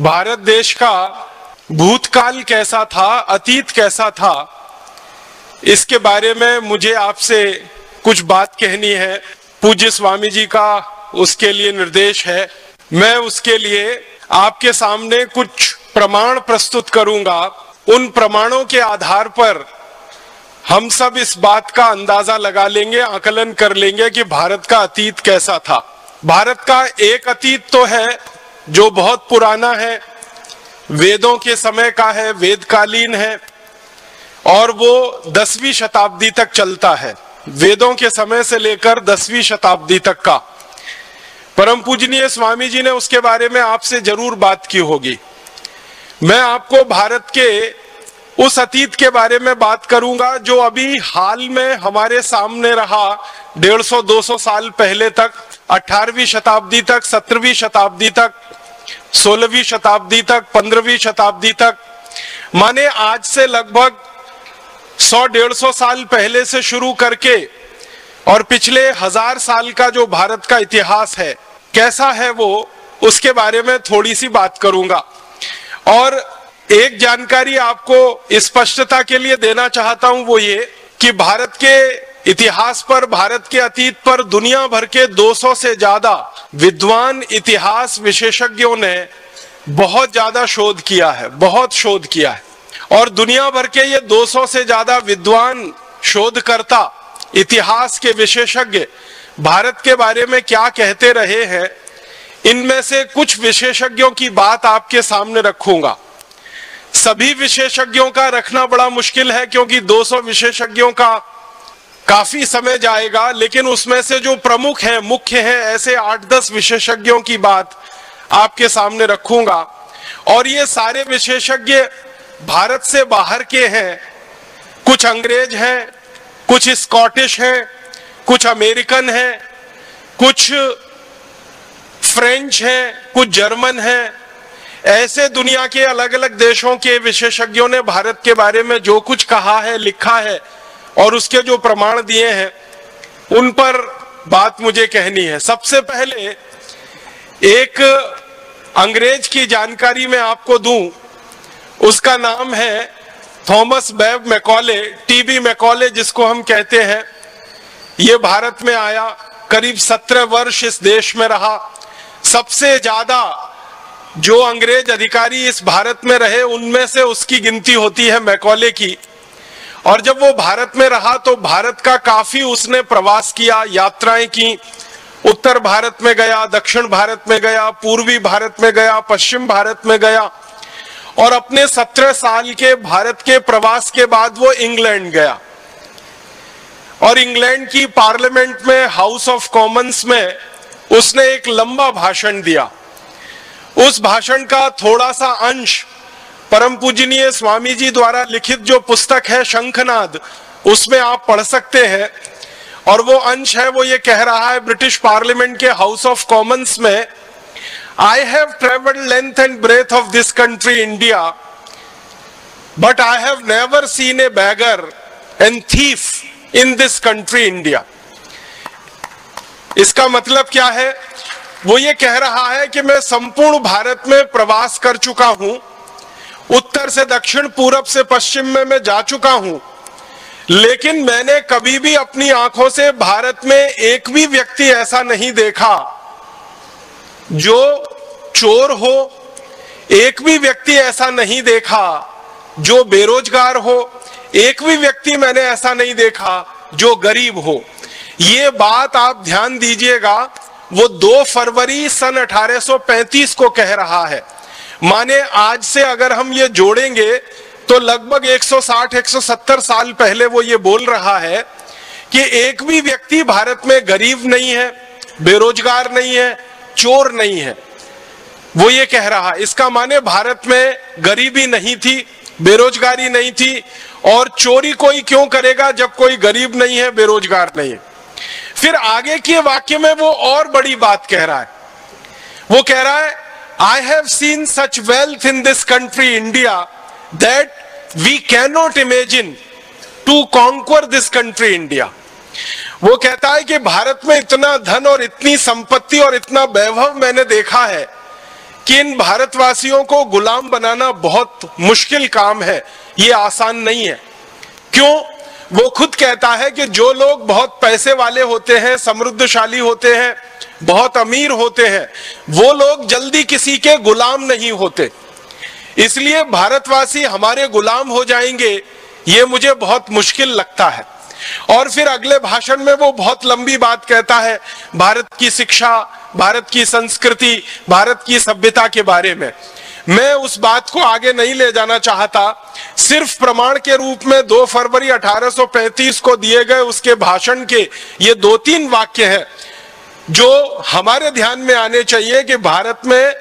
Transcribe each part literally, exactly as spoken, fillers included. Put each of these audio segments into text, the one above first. भारत देश का भूतकाल कैसा था, अतीत कैसा था, इसके बारे में मुझे आपसे कुछ बात कहनी है। पूज्य स्वामी जी का उसके लिए निर्देश है। मैं उसके लिए आपके सामने कुछ प्रमाण प्रस्तुत करूंगा। उन प्रमाणों के आधार पर हम सब इस बात का अंदाजा लगा लेंगे, आकलन कर लेंगे कि भारत का अतीत कैसा था। भारत का एक अतीत तो है जो बहुत पुराना है, वेदों के समय का है, वेदकालीन है, और वो दसवीं शताब्दी तक चलता है। वेदों के समय से लेकर दसवीं शताब्दी तक का परम पूजनीय स्वामी जी ने उसके बारे में आपसे जरूर बात की होगी। मैं आपको भारत के उस अतीत के बारे में बात करूंगा जो अभी हाल में हमारे सामने रहा। डेढ़ सौ दो सौ साल पहले तक, अठारहवीं शताब्दी तक, सत्रहवीं शताब्दी तक, सोलहवीं शताब्दी तक, पंद्रहवीं शताब्दी तक, माने आज से लगभग सौ डेढ़ सौ साल पहले से शुरू करके और पिछले हजार साल का जो भारत का इतिहास है कैसा है, वो उसके बारे में थोड़ी सी बात करूंगा। और एक जानकारी आपको स्पष्टता के लिए देना चाहता हूं, वो ये कि भारत के इतिहास पर, भारत के अतीत पर दुनिया भर के दो सौ से ज्यादा विद्वान इतिहास विशेषज्ञों ने बहुत ज्यादा शोध किया है, बहुत शोध किया है। और दुनिया भर के ये दो सौ से ज्यादा विद्वान, शोधकर्ता, इतिहास के विशेषज्ञ भारत के बारे में क्या कहते रहे हैं, इनमें से कुछ विशेषज्ञों की बात आपके सामने रखूंगा। सभी विशेषज्ञों का रखना बड़ा मुश्किल है क्योंकि दो सौ विशेषज्ञों का काफी समय जाएगा, लेकिन उसमें से जो प्रमुख हैं, मुख्य हैं, ऐसे आठ दस विशेषज्ञों की बात आपके सामने रखूंगा। और ये सारे विशेषज्ञ भारत से बाहर के हैं। कुछ अंग्रेज हैं, कुछ स्कॉटिश हैं, कुछ अमेरिकन हैं, कुछ फ्रेंच हैं, कुछ जर्मन हैं। ऐसे दुनिया के अलग अलग देशों के विशेषज्ञों ने भारत के बारे में जो कुछ कहा है, लिखा है और उसके जो प्रमाण दिए हैं, उन पर बात मुझे कहनी है। सबसे पहले एक अंग्रेज की जानकारी मैं आपको दूं, उसका नाम है थॉमस बैब मैकॉले, टीबी मैकॉले जिसको हम कहते हैं। ये भारत में आया, करीब सत्रह वर्ष इस देश में रहा। सबसे ज्यादा जो अंग्रेज अधिकारी इस भारत में रहे उनमें से उसकी गिनती होती है, मैकॉले की। और जब वो भारत में रहा तो भारत का काफी उसने प्रवास किया, यात्राएं की। उत्तर भारत में गया, दक्षिण भारत में गया, पूर्वी भारत में गया, पश्चिम भारत में गया। और अपने सत्रह साल के भारत के प्रवास के बाद वो इंग्लैंड गया और इंग्लैंड की पार्लियामेंट में, हाउस ऑफ कॉमन्स में उसने एक लंबा भाषण दिया। उस भाषण का थोड़ा सा अंश परम पूजनीय स्वामी जी द्वारा लिखित जो पुस्तक है शंखनाद, उसमें आप पढ़ सकते हैं। और वो अंश है, वो ये कह रहा है ब्रिटिश पार्लियामेंट के हाउस ऑफ कॉमन्स में, I have travelled length and breadth of this country India, but I have never seen a beggar and thief in this country India. इसका मतलब क्या है, वो ये कह रहा है कि मैं संपूर्ण भारत में प्रवास कर चुका हूं, उत्तर से दक्षिण, पूरब से पश्चिम में मैं जा चुका हूं, लेकिन मैंने कभी भी अपनी आंखों से भारत में एक भी व्यक्ति ऐसा नहीं देखा जो चोर हो, एक भी व्यक्ति ऐसा नहीं देखा जो बेरोजगार हो, एक भी व्यक्ति मैंने ऐसा नहीं देखा जो गरीब हो। ये बात आप ध्यान दीजिएगा, वो दो फरवरी सन अठारह सौ पैंतीस को कह रहा है। माने आज से अगर हम ये जोड़ेंगे तो लगभग एक सौ साठ एक सौ सत्तर साल पहले वो ये बोल रहा है कि एक भी व्यक्ति भारत में गरीब नहीं है, बेरोजगार नहीं है, चोर नहीं है। वो ये कह रहा है, इसका माने भारत में गरीबी नहीं थी, बेरोजगारी नहीं थी, और चोरी कोई क्यों करेगा जब कोई गरीब नहीं है, बेरोजगार नहीं है। फिर आगे के वाक्य में वो और बड़ी बात कह रहा है। वो कह रहा है, I have seen such wealth in this country India that we can not imagine to conquer this country India. वो कहता है कि भारत में इतना धन और इतनी संपत्ति और इतना वैभव मैंने देखा है कि इन भारतवासियों को गुलाम बनाना बहुत मुश्किल काम है, ये आसान नहीं है। क्यों? वो खुद कहता है कि जो लोग बहुत पैसे वाले होते हैं, समृद्धशाली होते हैं, बहुत अमीर होते हैं, वो लोग जल्दी किसी के गुलाम नहीं होते। इसलिए भारतवासी हमारे गुलाम हो जाएंगे ये मुझे बहुत मुश्किल लगता है। और फिर अगले भाषण में वो बहुत लंबी बात कहता है भारत की शिक्षा, भारत की संस्कृति, भारत की सभ्यता के बारे में। मैं उस बात को आगे नहीं ले जाना चाहता, सिर्फ प्रमाण के रूप में दो फरवरी अठारह सौ पैंतीस को दिए गए उसके भाषण के ये दो तीन वाक्य हैं जो हमारे ध्यान में आने चाहिए कि भारत में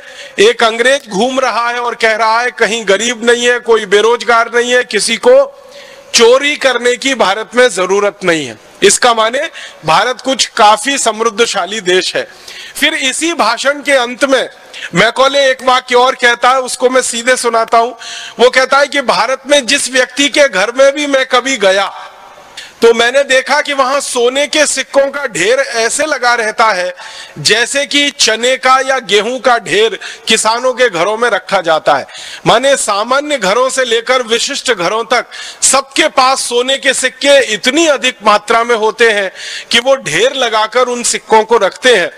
एक अंग्रेज घूम रहा है और कह रहा है कहीं गरीब नहीं है, कोई बेरोजगार नहीं है, किसी को चोरी करने की भारत में जरूरत नहीं है। इसका माने भारत कुछ काफी समृद्धशाली देश है। फिर इसी भाषण के अंत में मैकॉले एक वाक्य और कहता है, उसको मैं सीधे सुनाता हूं। वो कहता है कि भारत में जिस व्यक्ति के घर में भी मैं कभी गया तो मैंने देखा कि वहां सोने के सिक्कों का ढेर ऐसे लगा रहता है जैसे कि चने का या गेहूं का ढेर किसानों के घरों में रखा जाता है। माने सामान्य घरों से लेकर विशिष्ट घरों तक सबके पास सोने के सिक्के इतनी अधिक मात्रा में होते हैं कि वो ढेर लगाकर उन सिक्कों को रखते हैं।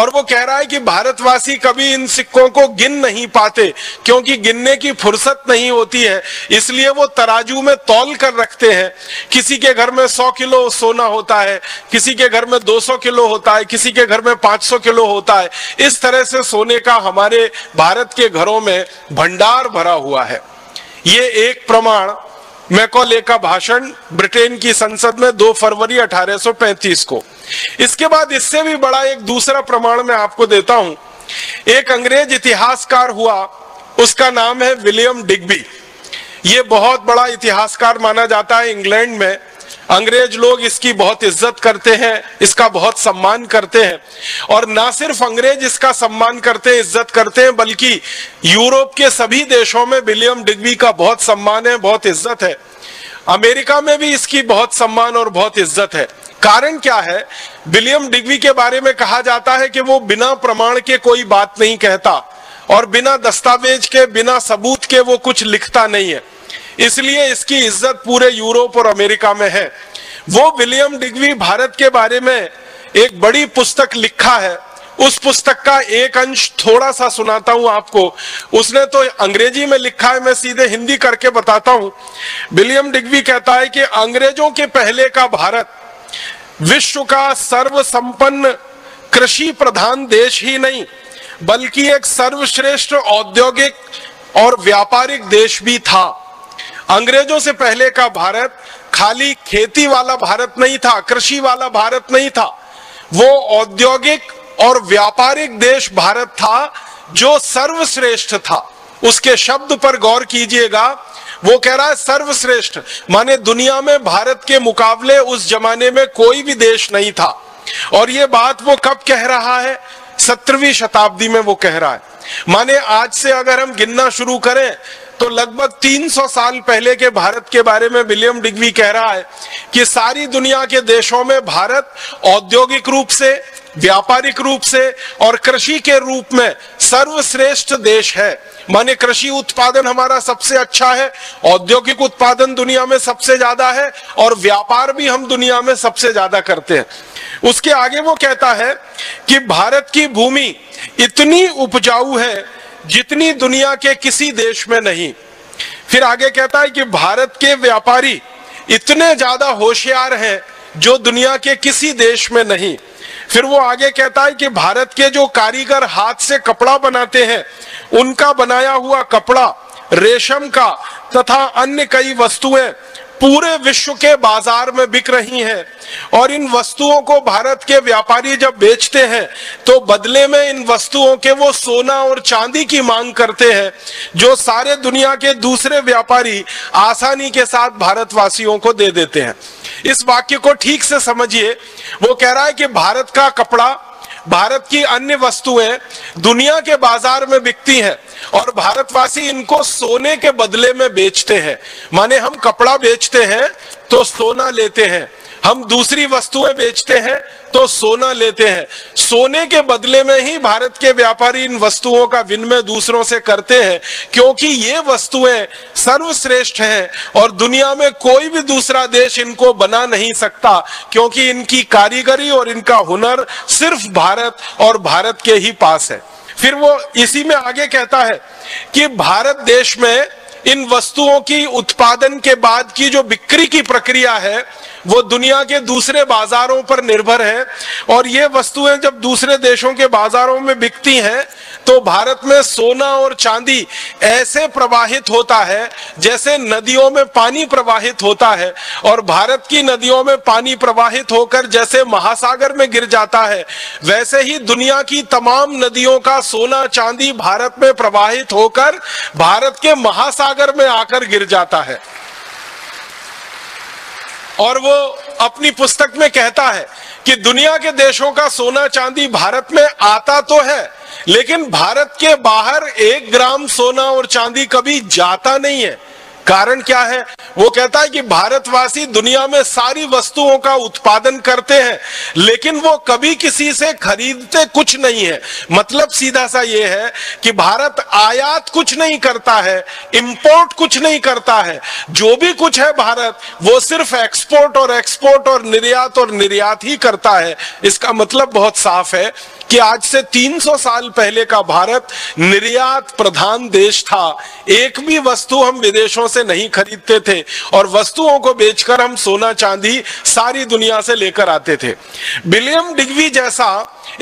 और वो कह रहा है कि भारतवासी कभी इन सिक्कों को गिन नहीं पाते क्योंकि गिनने की फुर्सत नहीं होती है, इसलिए वो तराजू में तौल कर रखते हैं। किसी के घर में सौ किलो सोना होता है, किसी के घर में दो सौ किलो होता है, किसी के घर में पाँच सौ किलो होता है। इस तरह से सोने का हमारे भारत के घरों में भंडार भरा हुआ है। ये एक प्रमाण मैकॉले का भाषण ब्रिटेन की संसद में दो फरवरी अठारह सौ पैंतीस को। इसके बाद इससे भी बड़ा एक दूसरा प्रमाण मैं आपको देता हूं। एक अंग्रेज इतिहासकार हुआ, उसका नाम है विलियम डिग्बी। ये बहुत बड़ा इतिहासकार माना जाता है इंग्लैंड में, अंग्रेज लोग इसकी बहुत इज्जत करते हैं, इसका बहुत सम्मान करते हैं। और ना सिर्फ अंग्रेज इसका सम्मान करते हैं, इज्जत करते हैं, बल्कि यूरोप के सभी देशों में विलियम डिग्बी का बहुत सम्मान है, बहुत इज्जत है। अमेरिका में भी इसकी बहुत सम्मान और बहुत इज्जत है। कारण क्या है? विलियम डिग्बी के बारे में कहा जाता है कि वो बिना प्रमाण के कोई बात नहीं कहता और बिना दस्तावेज के, बिना सबूत के वो कुछ लिखता नहीं है, इसलिए इसकी इज्जत पूरे यूरोप और अमेरिका में है। वो विलियम डिग्बी भारत के बारे में एक बड़ी पुस्तक लिखा है, उस पुस्तक का एक अंश थोड़ा सा सुनाता हूं आपको। उसने तो अंग्रेजी में लिखा है, मैं सीधे हिंदी करके बताता हूं। विलियम डिग्बी कहता है कि अंग्रेजों के पहले का भारत विश्व का सर्वसंपन्न कृषि प्रधान देश ही नहीं बल्कि एक सर्वश्रेष्ठ औद्योगिक और व्यापारिक देश भी था। अंग्रेजों से पहले का भारत खाली खेती वाला भारत नहीं था, कृषि वाला भारत नहीं था, वो औद्योगिक और व्यापारिक देश भारत था जो सर्वश्रेष्ठ था। उसके शब्द पर गौर कीजिएगा, वो कह रहा है सर्वश्रेष्ठ, माने दुनिया में भारत के मुकाबले उस जमाने में कोई भी देश नहीं था। और ये बात वो कब कह रहा है? सत्रहवीं शताब्दी में वो कह रहा है। माने आज से अगर हम गिनना शुरू करें तो लगभग तीन सौ साल पहले के भारत के बारे में विलियम डिग्बी कह रहा है कि सारी दुनिया के देशों में भारत औद्योगिक रूप से, व्यापारिक रूप से और कृषि के रूप में सर्वश्रेष्ठ देश है। माने कृषि उत्पादन हमारा सबसे अच्छा है, औद्योगिक उत्पादन दुनिया में सबसे ज्यादा है और व्यापार भी हम दुनिया में सबसे ज्यादा करते हैं। उसके आगे वो कहता है कि भारत की भूमि इतनी उपजाऊ है जितनी दुनिया के किसी देश में नहीं। फिर आगे कहता है कि भारत के व्यापारी इतने ज्यादा होशियार हैं जो दुनिया के किसी देश में नहीं। फिर वो आगे कहता है कि भारत के जो कारीगर हाथ से कपड़ा बनाते हैं उनका बनाया हुआ कपड़ा, रेशम का तथा अन्य कई वस्तुएं पूरे विश्व के बाजार में बिक रही हैं और इन वस्तुओं को भारत के व्यापारी जब बेचते हैं तो बदले में इन वस्तुओं के वो सोना और चांदी की मांग करते हैं जो सारे दुनिया के दूसरे व्यापारी आसानी के साथ भारतवासियों को दे देते हैं। इस वाक्य को ठीक से समझिए। वो कह रहा है कि भारत का कपड़ा, भारत की अन्य वस्तुएं दुनिया के बाजार में बिकती हैं और भारतवासी इनको सोने के बदले में बेचते हैं। माने हम कपड़ा बेचते हैं तो सोना लेते हैं, हम दूसरी वस्तुएं बेचते हैं तो सोना लेते हैं, सोने के बदले में ही भारत के व्यापारी इन वस्तुओं का विनिमय दूसरों से करते हैं, क्योंकि ये वस्तुएं सर्वश्रेष्ठ हैं और दुनिया में कोई भी दूसरा देश इनको बना नहीं सकता, क्योंकि इनकी कारीगरी और इनका हुनर सिर्फ भारत और भारत के ही पास है। फिर वो इसी में आगे कहता है कि भारत देश में इन वस्तुओं की उत्पादन के बाद की जो बिक्री की प्रक्रिया है वो दुनिया के दूसरे बाजारों पर निर्भर है, और ये वस्तुएं जब दूसरे देशों के बाजारों में बिकती हैं तो भारत में सोना और चांदी ऐसे प्रवाहित होता है जैसे नदियों में पानी प्रवाहित होता है, और भारत की नदियों में पानी प्रवाहित होकर जैसे महासागर में गिर जाता है, वैसे ही दुनिया की तमाम नदियों का सोना चांदी भारत में प्रवाहित होकर भारत के महासागर में आकर गिर जाता है। और वो अपनी पुस्तक में कहता है कि दुनिया के देशों का सोना चांदी भारत में आता तो है, लेकिन भारत के बाहर एक ग्राम सोना और चांदी कभी जाता नहीं है। कारण क्या है? वो कहता है कि भारतवासी दुनिया में सारी वस्तुओं का उत्पादन करते हैं, लेकिन वो कभी किसी से खरीदते कुछ नहीं है। मतलब सीधा सा ये है कि भारत आयात कुछ नहीं करता है, इंपोर्ट कुछ नहीं करता है, जो भी कुछ है भारत वो सिर्फ एक्सपोर्ट और एक्सपोर्ट और निर्यात और निर्यात ही करता है। इसका मतलब बहुत साफ है कि आज से तीन सौ साल पहले का भारत निर्यात प्रधान देश था, एक भी वस्तु हम विदेशों से नहीं खरीदते थे और वस्तुओं को बेचकर हम सोना चांदी सारी दुनिया से लेकर आते थे। विलियम डिग्बी जैसा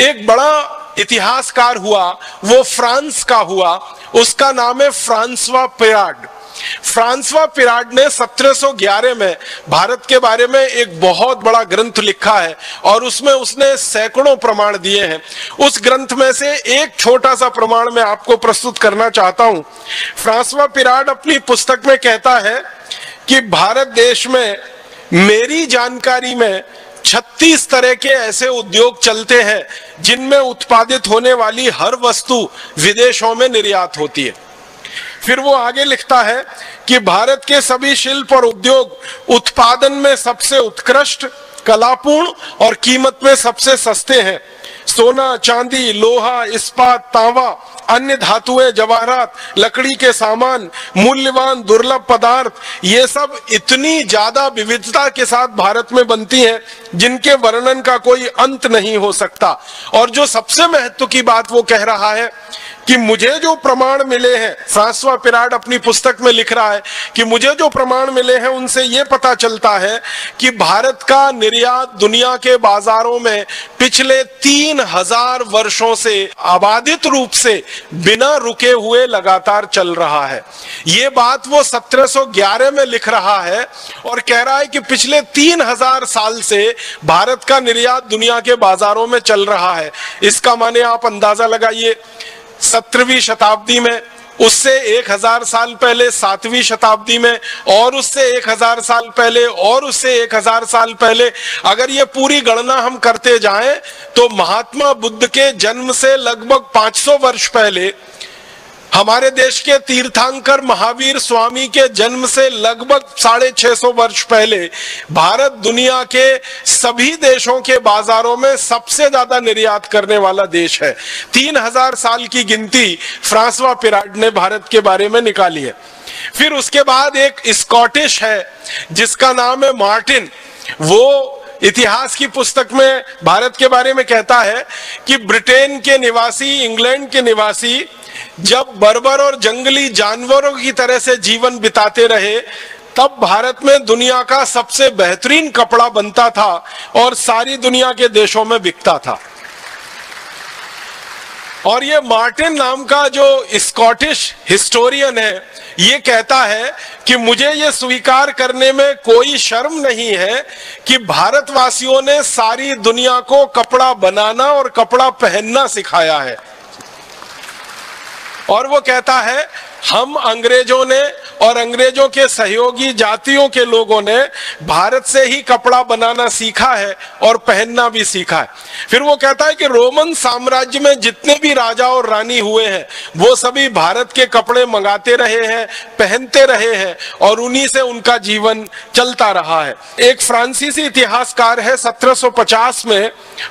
एक बड़ा इतिहासकार हुआ, वो फ्रांस का हुआ, उसका नाम है फ्रांसवा पिराड। फ्रांसवा पिराड ने सत्रह सौ ग्यारह में भारत के बारे में एक बहुत बड़ा ग्रंथ लिखा है और उसमें उसने सैकड़ों प्रमाण दिए हैं। उस ग्रंथ में से एक छोटा सा प्रमाण मैं आपको प्रस्तुत करना चाहता हूं। फ्रांसवा पिराड अपनी पुस्तक में कहता है कि भारत देश में मेरी जानकारी में छत्तीस तरह के ऐसे उद्योग चलते हैं जिनमें उत्पादित होने वाली हर वस्तु विदेशों में निर्यात होती है। फिर वो आगे लिखता है कि भारत के सभी शिल्प और उद्योग उत्पादन में सबसे उत्कृष्ट, कलापूर्ण और कीमत में सबसे सस्ते हैं। सोना, चांदी, लोहा, इस्पात, तांबा, अन्य धातुएं, जवाहरात, लकड़ी के सामान, मूल्यवान दुर्लभ पदार्थ, ये सब इतनी ज्यादा विविधता के साथ भारत में बनती हैं जिनके वर्णन का कोई अंत नहीं हो सकता। और जो सबसे महत्व की बात वो कह रहा है कि मुझे जो प्रमाण मिले हैं, फ्रांसवा पिराड अपनी पुस्तक में लिख रहा है कि मुझे जो प्रमाण मिले हैं उनसे ये पता चलता है कि भारत का निर्यात दुनिया के बाजारों में पिछले तीन हजार वर्षों से अबाधित रूप से बिना रुके हुए लगातार चल रहा है। ये बात वो सत्रह सौ ग्यारह में लिख रहा है और कह रहा है कि पिछले तीन हजार साल से भारत का निर्यात दुनिया के बाजारों में चल रहा है। इसका माने आप अंदाजा लगाइए, सत्रहवीं शताब्दी में, उससे एक हजार साल पहले सातवीं शताब्दी में, और उससे एक हजार साल पहले, और उससे एक हजार साल पहले, अगर ये पूरी गणना हम करते जाएं तो महात्मा बुद्ध के जन्म से लगभग पाँच सौ वर्ष पहले, हमारे देश के तीर्थंकर महावीर स्वामी के जन्म से लगभग साढ़े छह सौ वर्ष पहले भारत दुनिया के सभी देशों के बाजारों में सबसे ज्यादा निर्यात करने वाला देश है। तीन हजार साल की गिनती फ्रांसवा पिराड ने भारत के बारे में निकाली है। फिर उसके बाद एक स्कॉटिश है जिसका नाम है मार्टिन, वो इतिहास की पुस्तक में भारत के बारे में कहता है कि ब्रिटेन के निवासी, इंग्लैंड के निवासी जब बर्बर और जंगली जानवरों की तरह से जीवन बिताते रहे तब भारत में दुनिया का सबसे बेहतरीन कपड़ा बनता था और सारी दुनिया के देशों में बिकता था। और ये मार्टिन नाम का जो स्कॉटिश हिस्टोरियन है ये कहता है कि मुझे ये स्वीकार करने में कोई शर्म नहीं है कि भारतवासियों ने सारी दुनिया को कपड़ा बनाना और कपड़ा पहनना सिखाया है। और वो कहता है हम अंग्रेजों ने और अंग्रेजों के सहयोगी जातियों के लोगों ने भारत से ही कपड़ा बनाना सीखा है और पहनना भी सीखा है। फिर वो कहता है कि रोमन साम्राज्य में जितने भी राजा और रानी हुए हैं वो सभी भारत के कपड़े मंगाते रहे हैं, पहनते रहे हैं और उन्हीं से उनका जीवन चलता रहा है। एक फ्रांसीसी इतिहासकार है सत्रह सौ पचास में,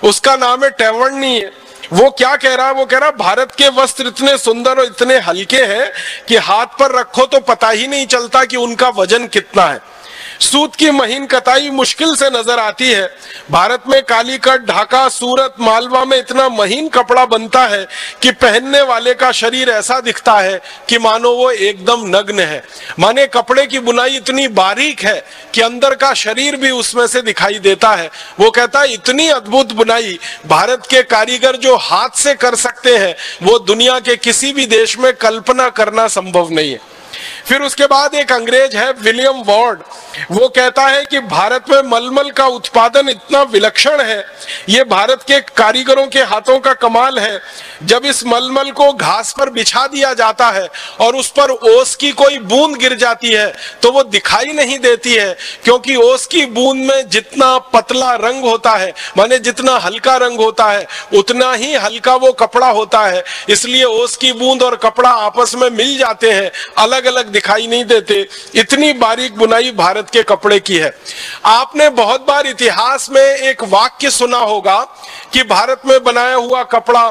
उसका नाम है टैवर्निये। वो क्या कह रहा है, वो कह रहा है भारत के वस्त्र इतने सुंदर और इतने हल्के हैं कि हाथ पर रखो तो पता ही नहीं चलता कि उनका वजन कितना है। सूत की महीन कताई मुश्किल से नजर आती है। भारत में कालीकट, ढाका, सूरत, मालवा में इतना महीन कपड़ा बनता है कि पहनने वाले का शरीर ऐसा दिखता है कि मानो वो एकदम नग्न है। माने कपड़े की बुनाई इतनी बारीक है कि अंदर का शरीर भी उसमें से दिखाई देता है। वो कहता है इतनी अद्भुत बुनाई भारत के कारीगर जो हाथ से कर सकते हैं वो दुनिया के किसी भी देश में कल्पना करना संभव नहीं है। फिर उसके बाद एक अंग्रेज है विलियम वॉर्ड, वो कहता है कि भारत में मलमल का उत्पादन इतना विलक्षण है, ये भारत के कारीगरों के हाथों का कमाल है। जब इस मलमल को घास पर बिछा दिया जाता है और उस पर ओस की कोई बूंद गिर जाती है तो वो दिखाई नहीं देती है, क्योंकि ओस की बूंद में जितना पतला रंग होता है, माने जितना हल्का रंग होता है, उतना ही हल्का वो कपड़ा होता है। इसलिए ओस की बूंद और कपड़ा आपस में मिल जाते हैं, अलग अलग दिखाई नहीं देते। इतनी बारीक बुनाई भारत के कपड़े की है। आपने बहुत बार इतिहास में एक वाक्य सुना होगा कि भारत में बनाया हुआ कपड़ा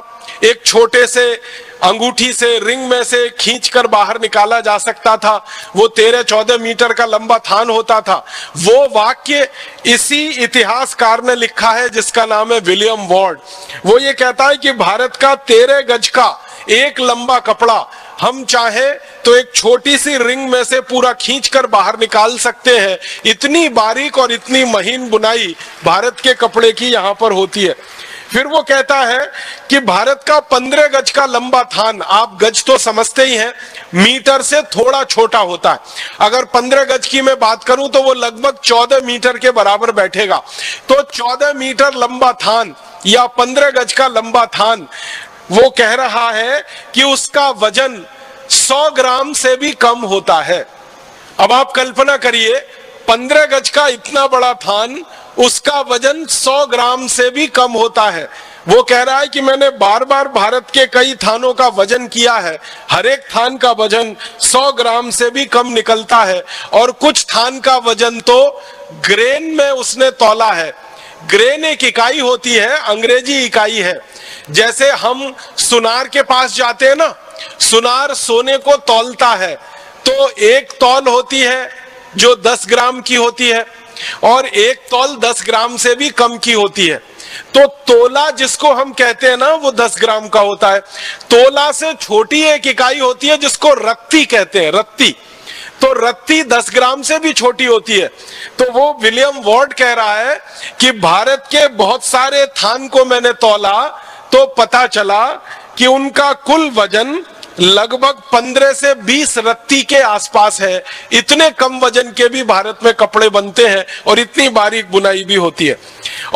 एक छोटे से अंगूठी से, रिंग में से खींचकर बाहर निकाला जा सकता था। वो तेरह चौदह मीटर का लंबा थान होता था। वो वाक्य इसी इतिहासकार ने लिखा है जिसका नाम है विलियम वॉर्ड। वो ये कहता है कि भारत का तेरह गज का एक लंबा कपड़ा हम चाहे तो एक छोटी सी रिंग में से पूरा खींचकर बाहर निकाल सकते हैं। इतनी बारीक और इतनी महीन बुनाई भारत के कपड़े की यहाँ पर होती है। फिर वो कहता है कि भारत का पंद्रह गज का लंबा थान, आप गज तो समझते ही हैं, मीटर से थोड़ा छोटा होता है। अगर पंद्रह गज की मैं बात करूं तो वो लगभग चौदह मीटर के बराबर बैठेगा। तो चौदह मीटर लंबा थान या पंद्रह गज का लंबा थान, वो कह रहा है कि उसका वजन सौ ग्राम से भी कम होता है। अब आप कल्पना करिए, पंद्रह गज का इतना बड़ा थान, उसका वजन सौ ग्राम से भी कम होता है। वो कह रहा है कि मैंने बार बार भारत के कई थानों का वजन किया है, हर एक थान का वजन सौ ग्राम से भी कम निकलता है। और कुछ थान का वजन तो ग्रेन में उसने तोला है। ग्रेन एक इकाई होती है, अंग्रेजी इकाई है। जैसे हम सुनार के पास जाते हैं ना, सुनार सोने को तौलता है, तो एक तौल होती है जो दस ग्राम की होती है और एक तौल दस ग्राम से भी कम की होती है। तो तोला जिसको हम कहते हैं ना, वो दस ग्राम का होता है। तोला से छोटी एक इकाई होती है जिसको रत्ती कहते हैं, रत्ती। तो रत्ती दस ग्राम से भी छोटी होती है। तो वो विलियम वॉर्ड कह रहा है कि भारत के बहुत सारे थान को मैंने तोला तो पता चला कि उनका कुल वजन लगभग पंद्रह से बीस रत्ती के आसपास है। इतने कम वजन के भी भारत में कपड़े बनते हैं और इतनी बारीक बुनाई भी होती है।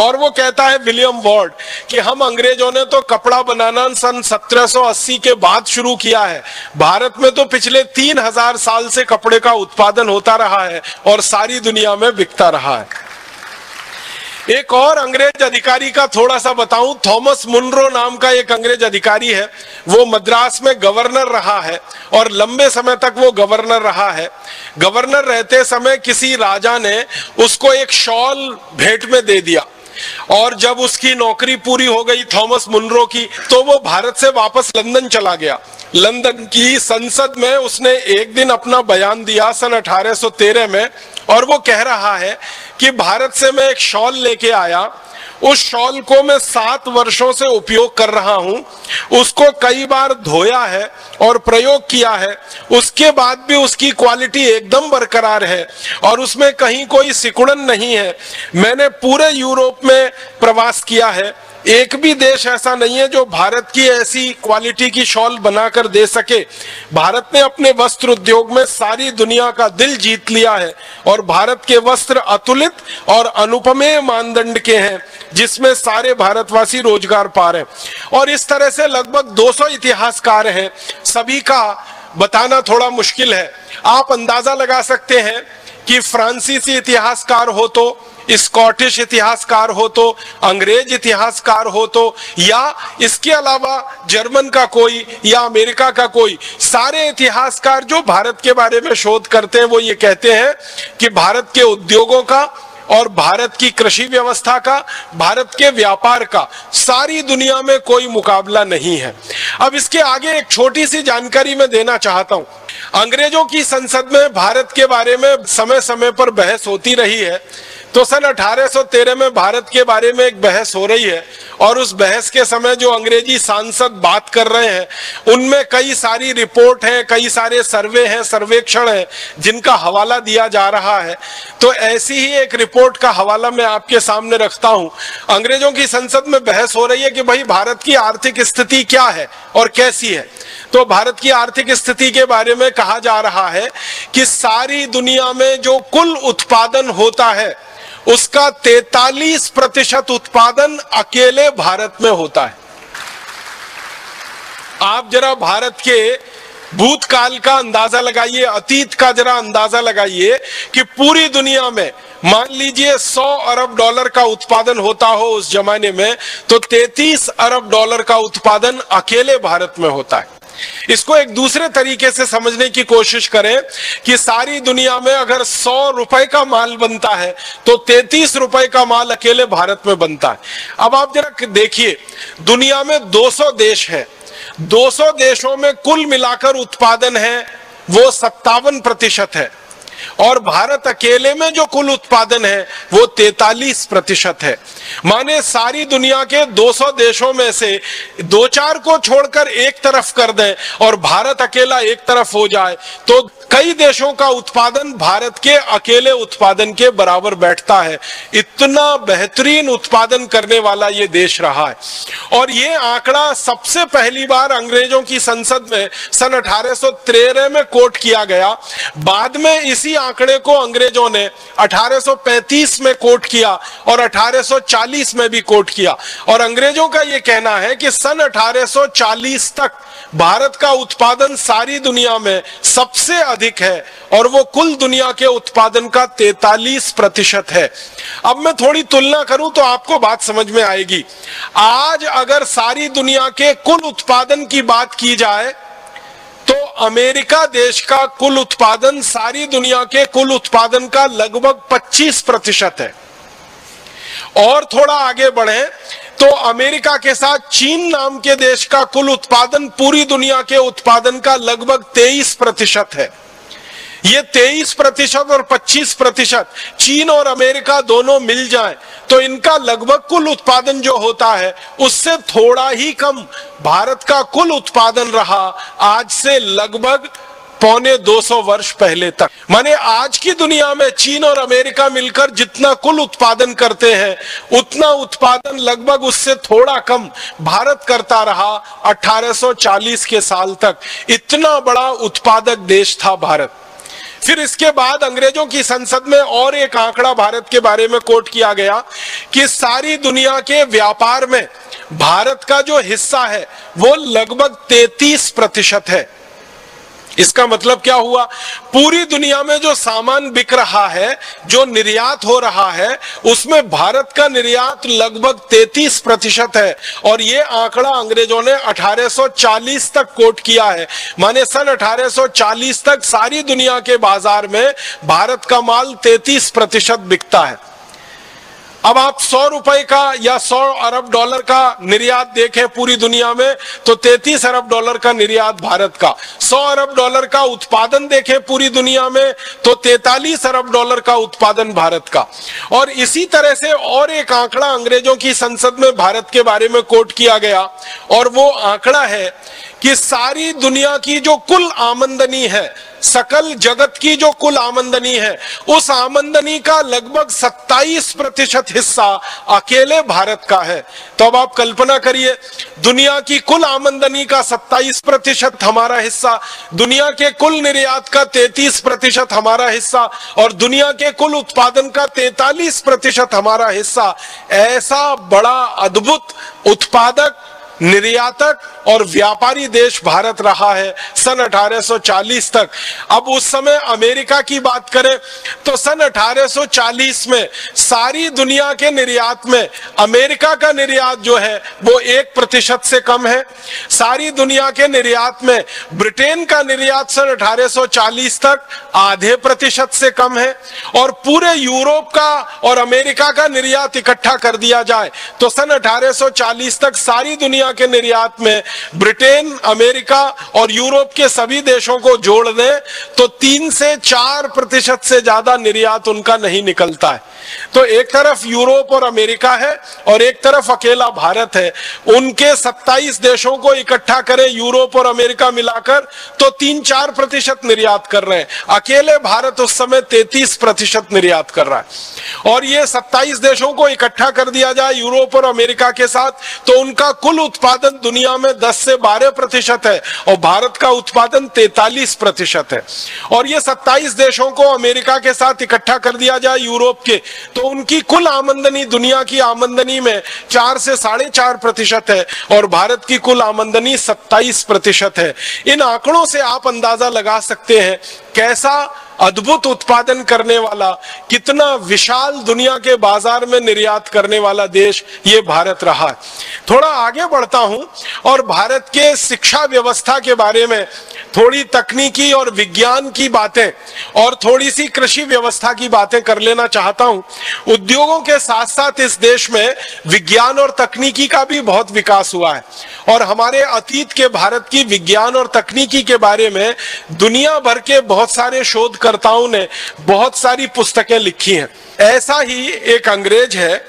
और वो कहता है विलियम वॉर्ड कि हम अंग्रेजों ने तो कपड़ा बनाना सन सत्रह सौ अस्सी के बाद शुरू किया है, भारत में तो पिछले तीन हज़ार साल से कपड़े का उत्पादन होता रहा है और सारी दुनिया में बिकता रहा है। एक और अंग्रेज अधिकारी का थोड़ा सा बताऊं, थॉमस मुनरो नाम का एक अंग्रेज अधिकारी है। वो मद्रास में गवर्नर रहा है और लंबे समय तक वो गवर्नर रहा है। गवर्नर रहते समय किसी राजा ने उसको एक शॉल भेंट में दे दिया और जब उसकी नौकरी पूरी हो गई थॉमस मुनरो की, तो वो भारत से वापस लंदन चला गया। लंदन की संसद में उसने एक दिन अपना बयान दिया सन अठारह सौ तेरह में, और वो कह रहा है कि भारत से मैं एक शॉल लेके आया, उस शॉल को मैं सात वर्षों से उपयोग कर रहा हूं, उसको कई बार धोया है और प्रयोग किया है, उसके बाद भी उसकी क्वालिटी एकदम बरकरार है और उसमें कहीं कोई सिकुड़न नहीं है। मैंने पूरे यूरोप में प्रवास किया है, एक भी देश ऐसा नहीं है जो भारत की ऐसी क्वालिटी की शॉल बनाकर दे सके। भारत ने अपने वस्त्र उद्योग में सारी दुनिया का दिल जीत लिया है और भारत के वस्त्र अतुलित और अनुपमेय मानदंड के हैं जिसमें सारे भारतवासी रोजगार पा रहे हैं। और इस तरह से लगभग दो सौ इतिहासकार हैं, सभी का बताना थोड़ा मुश्किल है। आप अंदाजा लगा सकते हैं कि फ्रांसीसी इतिहासकार हो तो, स्कॉटिश इतिहासकार हो तो, अंग्रेज इतिहासकार हो तो, या इसके अलावा जर्मन का कोई या अमेरिका का कोई, सारे इतिहासकार जो भारत के बारे में शोध करते हैं वो ये कहते हैं कि भारत के उद्योगों का और भारत की कृषि व्यवस्था का, भारत के व्यापार का सारी दुनिया में कोई मुकाबला नहीं है। अब इसके आगे एक छोटी सी जानकारी मैं देना चाहता हूँ। अंग्रेजों की संसद में भारत के बारे में समय समय पर बहस होती रही है। तो सन अठारह सौ तेरह में भारत के बारे में एक बहस हो रही है और उस बहस के समय जो अंग्रेजी सांसद बात कर रहे हैं उनमें कई सारी रिपोर्ट है, कई सारे सर्वे हैं, सर्वेक्षण हैं जिनका हवाला दिया जा रहा है। तो ऐसी ही एक रिपोर्ट का हवाला मैं आपके सामने रखता हूं। अंग्रेजों की संसद में बहस हो रही है कि भाई भारत की आर्थिक स्थिति क्या है और कैसी है। तो भारत की आर्थिक स्थिति के बारे में कहा जा रहा है कि सारी दुनिया में जो कुल उत्पादन होता है उसका तैंतालीस प्रतिशत उत्पादन अकेले भारत में होता है। आप जरा भारत के भूतकाल का अंदाजा लगाइए, अतीत का जरा अंदाजा लगाइए कि पूरी दुनिया में मान लीजिए सौ अरब डॉलर का उत्पादन होता हो उस जमाने में, तो तैंतीस अरब डॉलर का उत्पादन अकेले भारत में होता है। इसको एक दूसरे तरीके से समझने की कोशिश करें कि सारी दुनिया में अगर सौ रुपए का माल बनता है तो तैंतीस रुपए का माल अकेले भारत में बनता है। अब आप जरा देखिए, दुनिया में दो सौ देश है, दो सौ देशों में कुल मिलाकर उत्पादन है वो सत्तावन प्रतिशत है और भारत अकेले में जो कुल उत्पादन है वो तैंतालीस प्रतिशत है। माने सारी दुनिया के दो सौ देशों में से दो चार को छोड़कर एक तरफ कर दें और भारत अकेला एक तरफ हो जाए तो कई देशों का उत्पादन भारत के अकेले उत्पादन के बराबर बैठता है। इतना बेहतरीन उत्पादन करने वाला ये देश रहा है। और ये आंकड़ा सबसे पहली बार अंग्रेजों की संसद में सन अठारह सौ तेरह में कोट किया गया। बाद में इसी आंकड़े को अंग्रेजों ने अठारह सौ पैंतीस में कोट किया और अठारह सौ चालीस में भी कोट किया। और अंग्रेजों का यह कहना है कि सन अठारह सौ चालीस तक भारत का उत्पादन सारी दुनिया में सबसे अधिक है और वो कुल दुनिया के उत्पादन का तैंतालीस प्रतिशत है। अब मैं थोड़ी तुलना करूं तो आपको बात समझ में आएगी। आज अगर सारी दुनिया के कुल उत्पादन की बात की जाए तो अमेरिका देश का कुल उत्पादन सारी दुनिया के कुल उत्पादन का लगभग पच्चीस प्रतिशत है। और थोड़ा आगे बढ़े तो अमेरिका के साथ चीन नाम के देश का कुल उत्पादन पूरी दुनिया के उत्पादन का लगभग तेईस प्रतिशत है। ये तेईस प्रतिशत और पच्चीस प्रतिशत चीन और अमेरिका दोनों मिल जाएं तो इनका लगभग कुल उत्पादन जो होता है उससे थोड़ा ही कम भारत का कुल उत्पादन रहा आज से लगभग पौने दो सौ वर्ष पहले तक। माने आज की दुनिया में चीन और अमेरिका मिलकर जितना कुल उत्पादन करते हैं उतना उत्पादन लगभग उससे थोड़ा कम भारत करता रहा अठारह सौ चालीस के साल तक। इतना बड़ा उत्पादक देश था भारत। फिर इसके बाद अंग्रेजों की संसद में और एक आंकड़ा भारत के बारे में कोट किया गया कि सारी दुनिया के व्यापार में भारत का जो हिस्सा है वो लगभग तैंतीस प्रतिशत है। इसका मतलब क्या हुआ? पूरी दुनिया में जो सामान बिक रहा है, जो निर्यात हो रहा है, उसमें भारत का निर्यात लगभग तैंतीस प्रतिशत है। और ये आंकड़ा अंग्रेजों ने अठारह सौ चालीस तक कोट किया है। माने सन अठारह सौ चालीस तक सारी दुनिया के बाजार में भारत का माल तैंतीस प्रतिशत बिकता है। अब आप सौ रुपए का या सौ अरब डॉलर का निर्यात देखें पूरी दुनिया में तो तैंतीस अरब डॉलर का निर्यात भारत का, सौ अरब डॉलर का उत्पादन देखें पूरी दुनिया में तो तैंतालीस अरब डॉलर का उत्पादन भारत का। और इसी तरह से और एक आंकड़ा अंग्रेजों की संसद में भारत के बारे में कोट किया गया और वो आंकड़ा है कि सारी दुनिया की जो कुल आमदनी है, सकल जगत की जो कुल आमदनी है, उस आमदनी का लगभग सत्ताईस प्रतिशत हिस्सा अकेले भारत का है। तो अब आप कल्पना करिए, दुनिया की कुल आमदनी का सत्ताईस प्रतिशत हमारा हिस्सा, दुनिया के कुल निर्यात का तैंतीस प्रतिशत हमारा हिस्सा और दुनिया के कुल उत्पादन का तैंतालीस प्रतिशत हमारा हिस्सा। ऐसा बड़ा अद्भुत उत्पादक निर्यातक और व्यापारी देश भारत रहा है सन अठारह सौ चालीस तक। अब उस समय अमेरिका की बात करें तो सन अठारह सौ चालीस में सारी दुनिया के निर्यात में अमेरिका का निर्यात जो है वो एक प्रतिशत से कम है। सारी दुनिया के निर्यात में ब्रिटेन का निर्यात सन अठारह सौ चालीस तक आधे प्रतिशत से कम है। और पूरे यूरोप का और अमेरिका का निर्यात इकट्ठा कर दिया जाए तो सन अठारह सौ चालीस तक सारी दुनिया के निर्यात में ब्रिटेन, अमेरिका और यूरोप के सभी देशों को जोड़ दें तो तीन से चार प्रतिशत से ज्यादा निर्यात उनका नहीं निकलता है। तो एक तरफ यूरोप और अमेरिका है और एक तरफ अकेला भारत है। उनके सत्ताईस देशों को इकट्ठा करें यूरोप और अमेरिका मिलाकर तो तीन चार प्रतिशत निर्यात कर रहे हैं। अकेले भारत उस समय तैतीस प्रतिशत निर्यात कर रहा है। और यह सत्ताईस देशों को इकट्ठा कर दिया जाए यूरोप और अमेरिका के साथ तो उनका कुल उत्पादन दुनिया में दस से बारह प्रतिशत है और भारत का उत्पादन तैंतालीस प्रतिशत है। और ये सत्ताईस देशों को अमेरिका के साथ इकट्ठा कर दिया जाए यूरोप के तो उनकी कुल आमदनी दुनिया की आमदनी में चार से साढ़े चार प्रतिशत है और भारत की कुल आमदनी सत्ताईस प्रतिशत है। इन आंकड़ों से आप अंदाजा लगा सकते हैं कैसा अद्भुत उत्पादन करने वाला, कितना विशाल दुनिया के बाजार में निर्यात करने वाला देश ये भारत रहा है। थोड़ा आगे बढ़ता हूं और भारत के शिक्षा व्यवस्था के बारे में, थोड़ी तकनीकी और विज्ञान की बातें और थोड़ी सी कृषि व्यवस्था की बातें कर लेना चाहता हूं। उद्योगों के साथ साथ इस देश में विज्ञान और तकनीकी का भी बहुत विकास हुआ है और हमारे अतीत के भारत की विज्ञान और तकनीकी के बारे में दुनिया भर के बहुत सारे शोध कर्ताओं ने बहुत सारी पुस्तकें लिखी हैं। ऐसा ही एक अंग्रेज है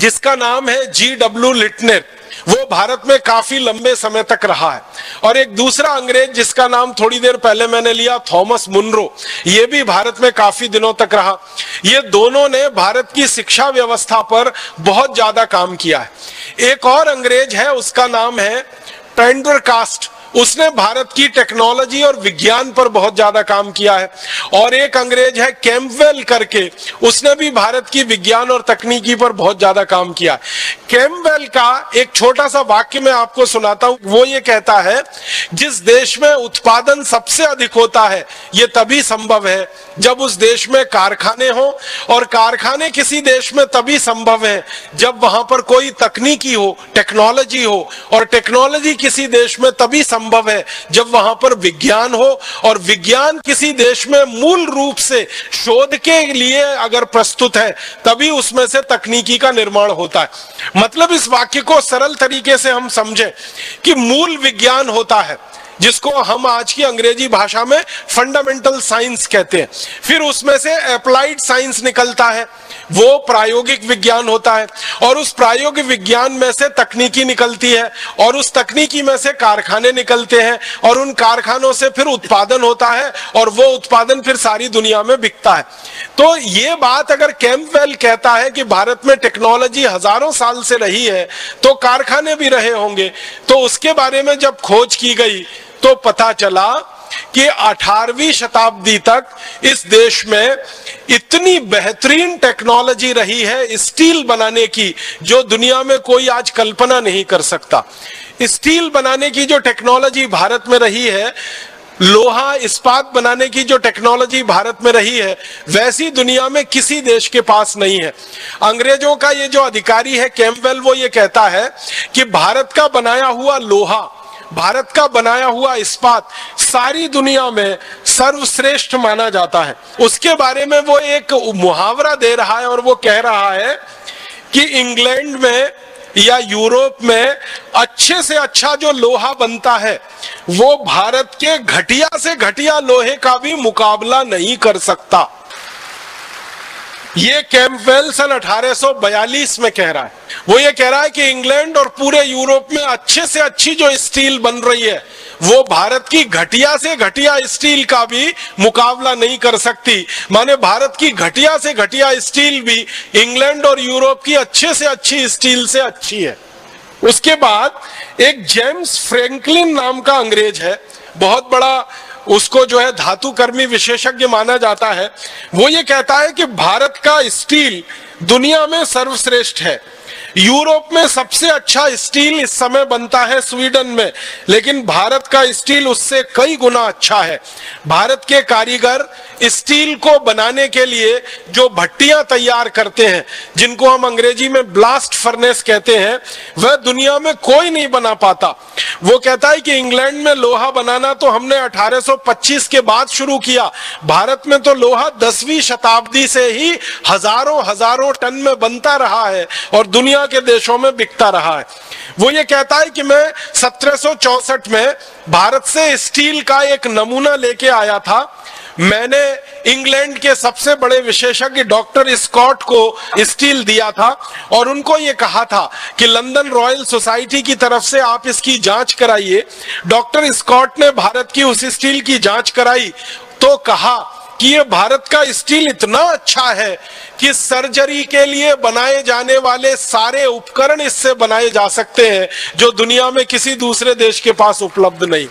जिसका नाम है जी डब्ल्यू लिटनर, वो भारत में काफी लंबे समय तक रहा है। और एक दूसरा अंग्रेज जिसका नाम थोड़ी देर पहले मैंने लिया, थॉमस मुनरो, ये भी भारत में काफी दिनों तक रहा। ये दोनों ने भारत की शिक्षा व्यवस्था पर बहुत ज्यादा काम किया है। एक और अंग्रेज है, उसका नाम है पेंडरकास्ट, उसने भारत की टेक्नोलॉजी और विज्ञान पर बहुत ज्यादा काम किया है। और एक अंग्रेज है कैम्पबेल करके, उसने भी भारत की विज्ञान और तकनीकी पर बहुत ज्यादा काम किया। कैम्पबेल का एक छोटा सा वाक्य मैं आपको सुनाता हूं। वो ये कहता है, जिस देश में उत्पादन सबसे अधिक होता है ये तभी संभव है जब उस देश में कारखाने हो, और कारखाने किसी देश में तभी संभव है जब वहां पर कोई तकनीकी हो, टेक्नोलॉजी हो, और टेक्नोलॉजी किसी देश में तभी संभव है जब वहां पर विज्ञान हो, और विज्ञान किसी देश में मूल रूप से शोध के लिए अगर प्रस्तुत है तभी उसमें से तकनीकी का निर्माण होता है। मतलब इस वाक्य को सरल तरीके से हम समझे कि मूल विज्ञान होता है जिसको हम आज की अंग्रेजी भाषा में फंडामेंटल साइंस कहते हैं, फिर उसमें से एप्लाइड साइंस निकलता है, वो प्रायोगिक विज्ञान होता है, और उस प्रायोगिक विज्ञान में से तकनीकी निकलती है, और उस तकनीकी में से कारखाने निकलते हैं, और उन कारखानों से फिर उत्पादन होता है, और वो उत्पादन फिर सारी दुनिया में बिकता है। तो ये बात अगर कैम्पबेल कहता है कि भारत में टेक्नोलॉजी हजारों साल से रही है तो कारखाने भी रहे होंगे, तो उसके बारे में जब खोज की गई तो पता चला कि अठारहवीं शताब्दी तक इस देश में इतनी बेहतरीन टेक्नोलॉजी रही है स्टील बनाने की जो दुनिया में कोई आज कल्पना नहीं कर सकता। स्टील बनाने की जो टेक्नोलॉजी भारत में रही है, लोहा इस्पात बनाने की जो टेक्नोलॉजी भारत में रही है, वैसी दुनिया में किसी देश के पास नहीं है। अंग्रेजों का ये जो अधिकारी है कैम्पबेल, वो ये कहता है कि भारत का बनाया हुआ लोहा, भारत का बनाया हुआ इस्पात सारी दुनिया में सर्वश्रेष्ठ माना जाता है। उसके बारे में वो एक मुहावरा दे रहा है और वो कह रहा है कि इंग्लैंड में या यूरोप में अच्छे से अच्छा जो लोहा बनता है वो भारत के घटिया से घटिया लोहे का भी मुकाबला नहीं कर सकता। ये कैम्पबेल सन अठारह सौ बयालीस में कह रहा है। वो ये कह रहा है कि इंग्लैंड और पूरे यूरोप में अच्छे से अच्छी जो स्टील बन रही है वो भारत की घटिया से घटिया स्टील का भी मुकाबला नहीं कर सकती। माने भारत की घटिया से घटिया स्टील भी इंग्लैंड और यूरोप की अच्छे से अच्छी स्टील से अच्छी है। उसके बाद एक जेम्स फ्रैंकलिन नाम का अंग्रेज है, बहुत बड़ा, उसको जो है धातुकर्मी विशेषज्ञ माना जाता है। वो ये कहता है कि भारत का स्टील दुनिया में सर्वश्रेष्ठ है। यूरोप में सबसे अच्छा स्टील इस समय बनता है स्वीडन में, लेकिन भारत का स्टील उससे कई गुना अच्छा है। भारत के कारीगर स्टील को बनाने के लिए जो भट्टियां तैयार करते हैं, जिनको हम अंग्रेजी में ब्लास्ट फर्नेस कहते हैं, वह दुनिया में कोई नहीं बना पाता। वो कहता है कि इंग्लैंड में लोहा बनाना तो हमने अठारह सौ पच्चीस के बाद शुरू किया, भारत में तो लोहा दसवीं शताब्दी से ही हजारों हजारों टन में बनता रहा है और दुनिया के देशों में बिकता रहा है। वो ये कहता है कि मैं सत्रह सौ चौसठ में भारत से स्टील का एक नमूना लेके आया था। मैंने इंग्लैंड के सबसे बड़े विशेषज्ञ डॉक्टर स्कॉट को स्टील दिया था और उनको ये कहा था कि लंदन रॉयल सोसाइटी की तरफ से आप इसकी जांच कराइए। डॉक्टर स्कॉट ने भारत की उस स्टील की जांच कराई तो कहा कि ये भारत का स्टील इतना अच्छा है कि सर्जरी के लिए बनाए जाने वाले सारे उपकरण इससे बनाए जा सकते हैं जो दुनिया में किसी दूसरे देश के पास उपलब्ध नहीं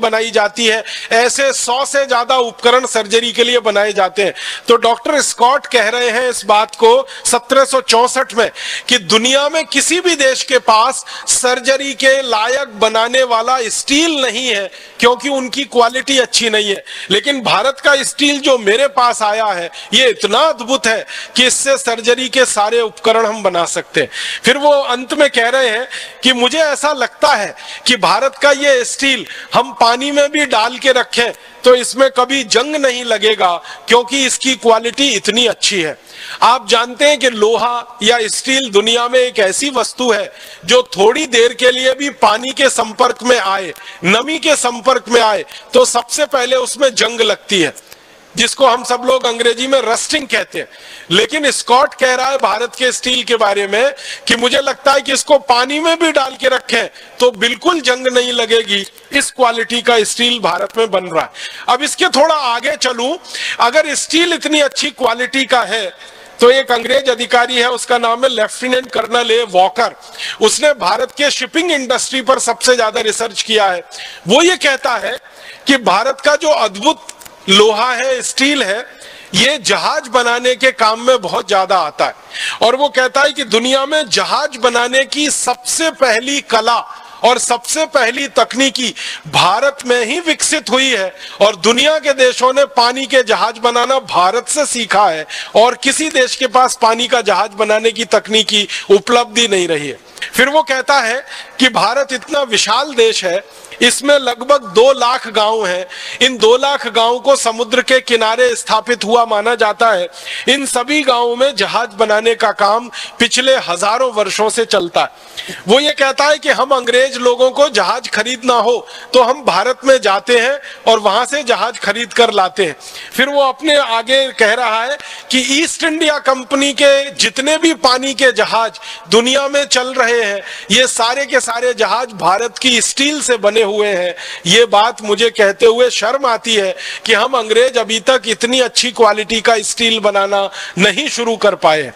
बनाई जाती है। ऐसे सौ से ज्यादा उपकरण सर्जरी के लिए बनाए जाते हैं। तो डॉक्टर स्कॉट कह रहे हैं इस बात को सत्रह सौ चौसठ में कि दुनिया में किसी भी देश के पास सर्जरी के लायक बनाने वाला स्टील नहीं है क्योंकि उनकी क्वालिटी अच्छी नहीं है, लेकिन भारत का स्टील जो मेरे पास आया है ये इतना अद्भुत है कि इससे सर्जरी के सारे उपकरण हम बना सकते हैं। फिर वो अंत में कह रहे हैं कि मुझे ऐसा लगता है कि भारत का ये स्टील हम पानी में भी डाल के रखें तो इसमें कभी जंग नहीं लगेगा क्योंकि इसकी क्वालिटी इतनी अच्छी है। आप जानते हैं कि लोहा या स्टील दुनिया में एक ऐसी वस्तु है जो थोड़ी देर के लिए भी पानी के संपर्क में आए, नमी के संपर्क में आए तो सबसे पहले उसमें जंग लगती है, जिसको हम सब लोग अंग्रेजी में रस्टिंग कहते हैं। लेकिन स्कॉट कह रहा है भारत के स्टील के बारे में कि मुझे लगता है कि इसको पानी में भी डाल के रखें तो बिल्कुल जंग नहीं लगेगी, इस क्वालिटी का स्टील भारत में बन रहा है। अब इसके थोड़ा आगे चलूं, अगर स्टील इतनी अच्छी क्वालिटी का है तो एक अंग्रेज अधिकारी है, उसका नाम है लेफ्टिनेंट कर्नल ए वॉकर। उसने भारत के शिपिंग इंडस्ट्री पर सबसे ज्यादा रिसर्च किया है। वो ये कहता है कि भारत का जो अद्भुत लोहा है, स्टील है, ये जहाज बनाने के काम में बहुत ज्यादा आता है। और वो कहता है कि दुनिया में जहाज बनाने की सबसे पहली कला और सबसे पहली तकनीकी भारत में ही विकसित हुई है और दुनिया के देशों ने पानी के जहाज बनाना भारत से सीखा है और किसी देश के पास पानी का जहाज बनाने की तकनीकी उपलब्धि नहीं रही है। फिर वो कहता है कि भारत इतना विशाल देश है, इसमें लगभग दो लाख गांव हैं। इन दो लाख गांव को समुद्र के किनारे स्थापित हुआ माना जाता है। इन सभी गांवों में जहाज बनाने का काम पिछले हजारों वर्षों से चलता है। वो ये कहता है कि हम अंग्रेज लोगों को जहाज खरीदना हो तो हम भारत में जाते हैं और वहां से जहाज खरीद कर लाते हैं। फिर वो अपने आगे कह रहा है कि ईस्ट इंडिया कंपनी के जितने भी पानी के जहाज दुनिया में चल रहे हैं, ये सारे के सारे जहाज भारत की स्टील से बने हुए हैं। ये बात मुझे कहते हुए शर्म आती है कि हम अंग्रेज अभी तक इतनी अच्छी क्वालिटी का स्टील बनाना नहीं शुरू कर पाए।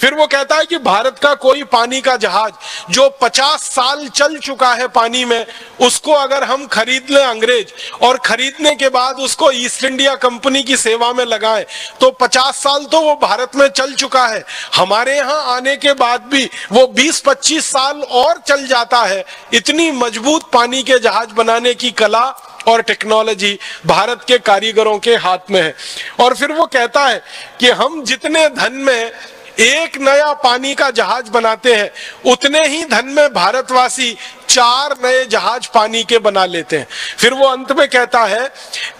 फिर वो कहता है कि भारत का कोई पानी का जहाज जो पचास साल चल चुका है पानी में, उसको अगर हम खरीद लें अंग्रेज और खरीदने के बाद उसको ईस्ट इंडिया कंपनी की सेवा में लगाएं तो पचास साल तो वो भारत में चल चुका है, हमारे यहाँ आने के बाद भी वो बीस पच्चीस साल और चल जाता है। इतनी मजबूत पानी के जहाज बनाने की कला और टेक्नोलॉजी भारत के कारीगरों के हाथ में है। और फिर वो कहता है कि हम जितने धन में एक नया पानी का जहाज बनाते हैं, उतने ही धन में भारतवासी चार नए जहाज पानी के बना लेते हैं। फिर वो अंत में कहता है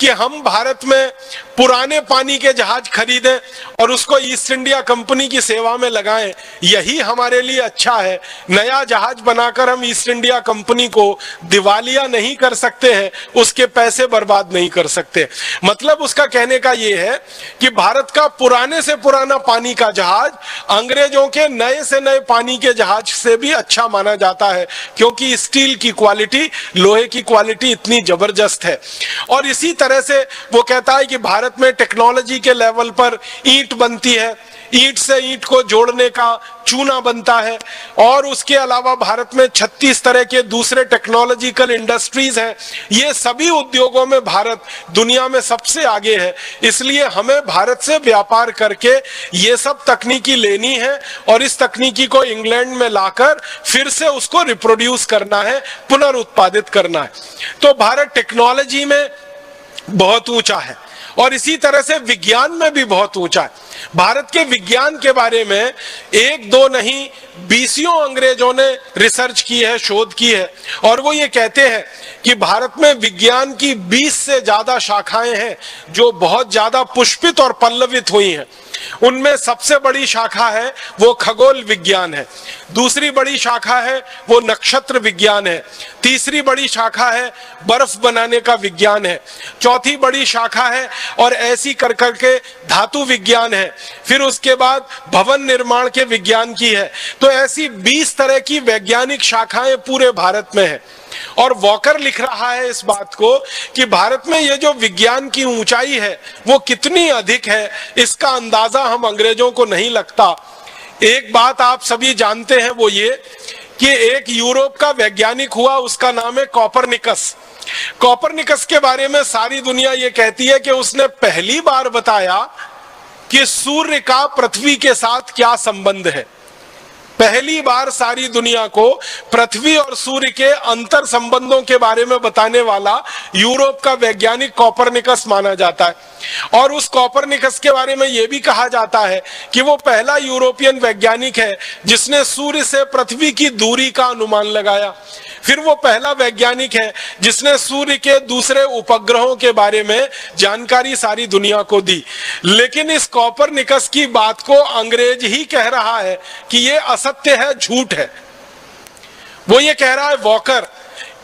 कि हम भारत में पुराने पानी के जहाज खरीदें और उसको ईस्ट इंडिया कंपनी की सेवा में लगाएं, यही हमारे लिए अच्छा है। नया जहाज बनाकर हम ईस्ट इंडिया कंपनी को दिवालिया नहीं कर सकते हैं, उसके पैसे बर्बाद नहीं कर सकते। मतलब उसका कहने का ये है कि भारत का पुराने से पुराना पानी का जहाज अंग्रेजों के नए से नए पानी के जहाज से भी अच्छा माना जाता है क्योंकि स्टील की क्वालिटी, लोहे की क्वालिटी इतनी जबरदस्त है। और इसी तरह से वो कहता है कि भारत में टेक्नोलॉजी के लेवल पर ईंट बनती है, ईंट से ईंट को जोड़ने का चूना बनता है। और उसके अलावा भारत में छत्तीस तरह के दूसरे टेक्नोलॉजिकल इंडस्ट्रीज हैं। ये सभी उद्योगों में भारत दुनिया में सबसे आगे है। इसलिए हमें भारत से व्यापार करके ये सब तकनीकी लेनी है और इस तकनीकी को इंग्लैंड में लाकर फिर से उसको रिप्रोड्यूस करना है, पुनर्उत्पादित करना है। तो भारत टेक्नोलॉजी में बहुत ऊंचा है और इसी तरह से विज्ञान में भी बहुत ऊंचा है। भारत के विज्ञान के बारे में एक दो नहीं बीसियों अंग्रेजों ने रिसर्च की है, शोध की है, और वो ये कहते हैं कि भारत में विज्ञान की बीस से ज्यादा शाखाएं हैं जो बहुत ज्यादा पुष्पित और पल्लवित हुई हैं। उनमें सबसे बड़ी शाखा है वो खगोल विज्ञान है, दूसरी बड़ी शाखा है वो नक्षत्र विज्ञान है, तीसरी बड़ी शाखा है बर्फ बनाने का विज्ञान है, चौथी बड़ी शाखा है और ऐसी कर कर के धातु विज्ञान है, फिर उसके बाद भवन निर्माण के विज्ञान की है। तो ऐसी बीस तरह की वैज्ञानिक शाखाएं पूरे भारत में है। और वॉकर लिख रहा है इस बात को कि भारत में ये जो विज्ञान की ऊंचाई है वो कितनी अधिक है, इसका अंदाजा हम अंग्रेजों को नहीं लगता। एक बात आप सभी जानते हैं वो ये कि एक यूरोप का वैज्ञानिक हुआ, उसका नाम है कॉपरनिकस। कॉपरनिकस के बारे में सारी दुनिया ये कहती है कि उसने पहली बार बताया कि सूर्य का पृथ्वी के साथ क्या संबंध है। पहली बार सारी दुनिया को पृथ्वी और सूर्य के अंतर संबंधों के बारे में बताने वाला यूरोप का वैज्ञानिक कॉपरनिकस माना जाता है। और उस कॉपरनिकस के बारे में यह भी कहा जाता है कि वो पहला यूरोपियन वैज्ञानिक है जिसने सूर्य से पृथ्वी की दूरी का अनुमान लगाया। फिर वो पहला वैज्ञानिक है जिसने सूर्य के दूसरे उपग्रहों के बारे में जानकारी सारी दुनिया को दी। लेकिन इस कॉपरनिकस की बात को अंग्रेज ही कह रहा है कि ये असत्य है, झूठ है। वो ये कह रहा है वॉकर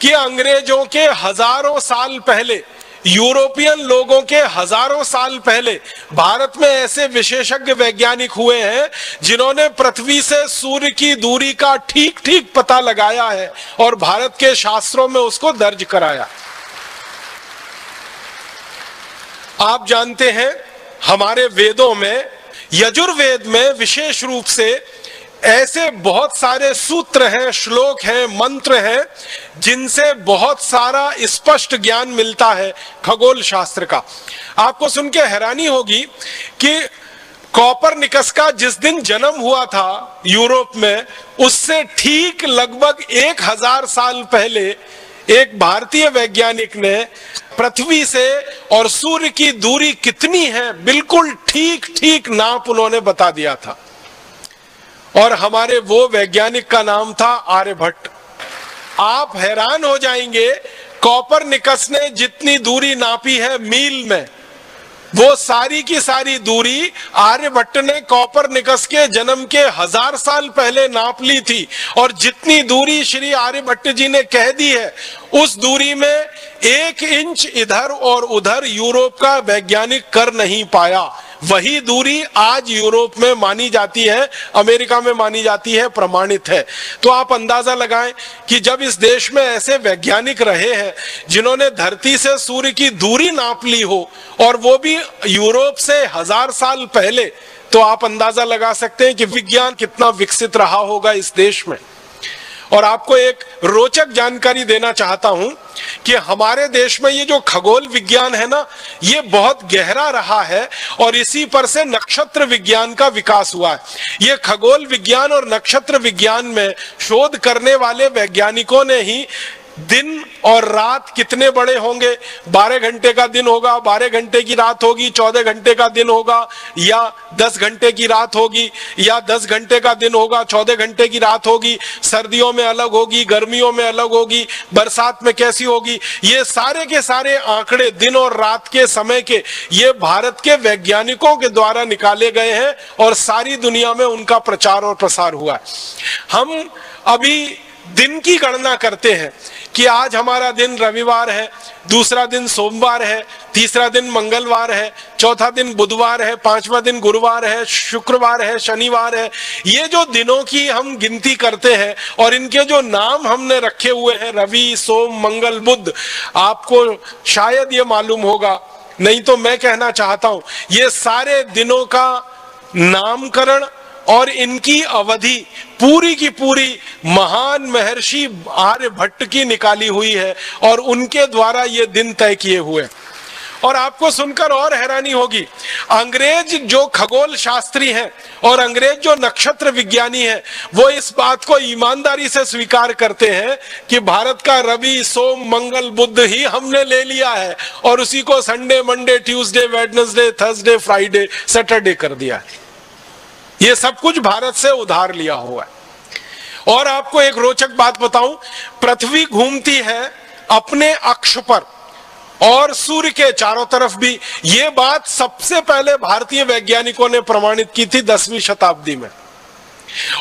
कि अंग्रेजों के हजारों साल पहले, यूरोपियन लोगों के हजारों साल पहले भारत में ऐसे विशेषज्ञ वैज्ञानिक हुए हैं जिन्होंने पृथ्वी से सूर्य की दूरी का ठीक ठीक पता लगाया है और भारत के शास्त्रों में उसको दर्ज कराया। आप जानते हैं हमारे वेदों में, यजुर्वेद में विशेष रूप से ऐसे बहुत सारे सूत्र हैं, श्लोक हैं, मंत्र हैं जिनसे बहुत सारा स्पष्ट ज्ञान मिलता है खगोल शास्त्र का। आपको सुन के हैरानी होगी कि कॉपरनिकस का जिस दिन जन्म हुआ था यूरोप में, उससे ठीक लगभग एक हजार साल पहले एक भारतीय वैज्ञानिक ने पृथ्वी से और सूर्य की दूरी कितनी है बिल्कुल ठीक ठीक नाप उन्होंने बता दिया था। और हमारे वो वैज्ञानिक का नाम था आर्यभट्ट। आप हैरान हो जाएंगे, कॉपरनिकस ने जितनी दूरी नापी है मील में, वो सारी की सारी दूरी आर्यभट्ट ने कॉपरनिकस के जन्म के हजार साल पहले नाप ली थी। और जितनी दूरी श्री आर्यभट्ट जी ने कह दी है, उस दूरी में एक इंच इधर और उधर यूरोप का वैज्ञानिक कर नहीं पाया। वही दूरी आज यूरोप में मानी जाती है, अमेरिका में मानी जाती है, प्रमाणित है। तो आप अंदाजा लगाएं कि जब इस देश में ऐसे वैज्ञानिक रहे हैं जिन्होंने धरती से सूर्य की दूरी नाप ली हो और वो भी यूरोप से हजार साल पहले, तो आप अंदाजा लगा सकते हैं कि विज्ञान कितना विकसित रहा होगा इस देश में। और आपको एक रोचक जानकारी देना चाहता हूं कि हमारे देश में ये जो खगोल विज्ञान है ना, ये बहुत गहरा रहा है और इसी पर से नक्षत्र विज्ञान का विकास हुआ है। ये खगोल विज्ञान और नक्षत्र विज्ञान में शोध करने वाले वैज्ञानिकों ने ही दिन और रात कितने बड़े होंगे, बारह घंटे का दिन होगा, बारह घंटे की रात होगी, चौदह घंटे का दिन होगा, या दस घंटे की रात होगी, या दस घंटे का दिन होगा, चौदह घंटे की रात होगी, सर्दियों में अलग होगी, गर्मियों में अलग होगी, बरसात में कैसी होगी, ये सारे के सारे आंकड़े दिन और रात के समय के ये भारत के वैज्ञानिकों के द्वारा निकाले गए हैं और सारी दुनिया में उनका प्रचार और प्रसार हुआ है। हम अभी दिन की गणना करते हैं कि आज हमारा दिन रविवार है, दूसरा दिन सोमवार है, तीसरा दिन मंगलवार है, चौथा दिन बुधवार है, पांचवा दिन गुरुवार है, शुक्रवार है, शनिवार है। ये जो दिनों की हम गिनती करते हैं और इनके जो नाम हमने रखे हुए हैं, रवि, सोम, मंगल, बुध, आपको शायद ये मालूम होगा, नहीं तो मैं कहना चाहता हूं, ये सारे दिनों का नामकरण और इनकी अवधि पूरी की पूरी महान महर्षि आर्यभट्ट की निकाली हुई है और उनके द्वारा ये दिन तय किए हुए। और आपको सुनकर और हैरानी होगी, अंग्रेज जो खगोल शास्त्री हैं और अंग्रेज जो नक्षत्र विज्ञानी हैं, वो इस बात को ईमानदारी से स्वीकार करते हैं कि भारत का रवि सोम मंगल बुध ही हमने ले लिया है और उसी को Sunday Monday Tuesday Wednesday Thursday Friday Saturday कर दिया है। ये सब कुछ भारत से उधार लिया हुआ है। और आपको एक रोचक बात बताऊं, पृथ्वी घूमती है अपने अक्ष पर और सूर्य के चारों तरफ भी। ये बात सबसे पहले भारतीय वैज्ञानिकों ने प्रमाणित की थी दसवीं शताब्दी में।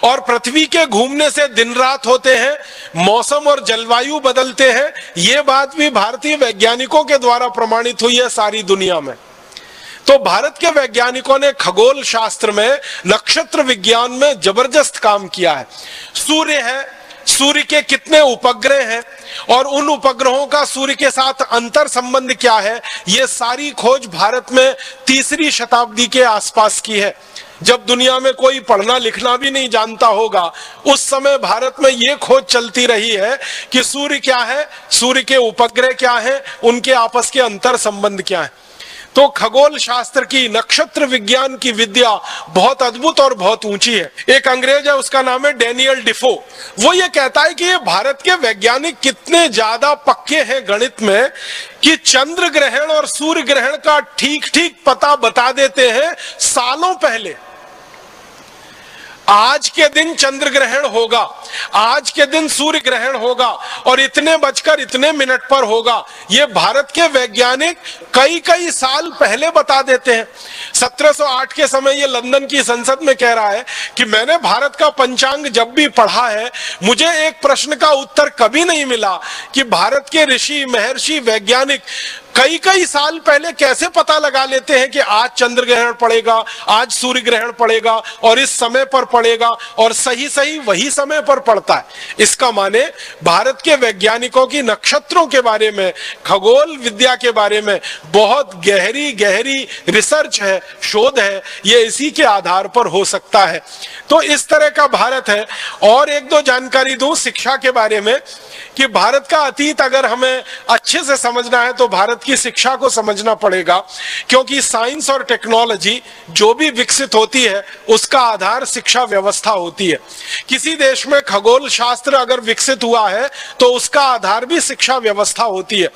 और पृथ्वी के घूमने से दिन रात होते हैं, मौसम और जलवायु बदलते हैं, ये बात भी भारतीय वैज्ञानिकों के द्वारा प्रमाणित हुई है सारी दुनिया में। तो भारत के वैज्ञानिकों ने खगोल शास्त्र में, नक्षत्र विज्ञान में जबरदस्त काम किया है। सूर्य है, सूर्य के कितने उपग्रह हैं और उन उपग्रहों का सूर्य के साथ अंतर संबंध क्या है, ये सारी खोज भारत में तीसरी शताब्दी के आसपास की है। जब दुनिया में कोई पढ़ना लिखना भी नहीं जानता होगा, उस समय भारत में ये खोज चलती रही है कि सूर्य क्या है, सूर्य के उपग्रह क्या हैं, उनके आपस के अंतर संबंध क्या है। तो खगोल शास्त्र की, नक्षत्र विज्ञान की विद्या बहुत अद्भुत और बहुत ऊंची है। एक अंग्रेज है, उसका नाम है डेनियल डिफो। वो ये कहता है कि ये भारत के वैज्ञानिक कितने ज्यादा पक्के हैं गणित में कि चंद्र ग्रहण और सूर्य ग्रहण का ठीक ठीक पता बता देते हैं सालों पहले। आज के दिन चंद्र ग्रहण होगा, आज के दिन सूर्य ग्रहण होगा और इतने बजकर इतने मिनट पर होगा, ये भारत के वैज्ञानिक कई कई साल पहले बता देते हैं। सत्रह सौ आठ के समय ये लंदन की संसद में कह रहा है कि मैंने भारत का पंचांग जब भी पढ़ा है, मुझे एक प्रश्न का उत्तर कभी नहीं मिला कि भारत के ऋषि महर्षि वैज्ञानिक कई कई साल पहले कैसे पता लगा लेते हैं कि आज चंद्र ग्रहण पड़ेगा, आज सूर्य ग्रहण पड़ेगा और इस समय पर पड़ेगा, और सही सही वही समय पर पड़ता है। इसका माने भारत के वैज्ञानिकों की नक्षत्रों के बारे में, खगोल विद्या के बारे में बहुत गहरी गहरी रिसर्च है, शोध है, ये इसी के आधार पर हो सकता है। तो इस तरह का भारत है। और एक दो जानकारी दूं शिक्षा के बारे में कि भारत का अतीत अगर हमें अच्छे से समझना है तो भारत की शिक्षा को समझना पड़ेगा, क्योंकि साइंस और टेक्नोलॉजी जो भी विकसित होती है उसका आधार शिक्षा व्यवस्था होती है। किसी देश में खगोल शास्त्र अगर विकसित हुआ है तो उसका आधार भी शिक्षा व्यवस्था होती है।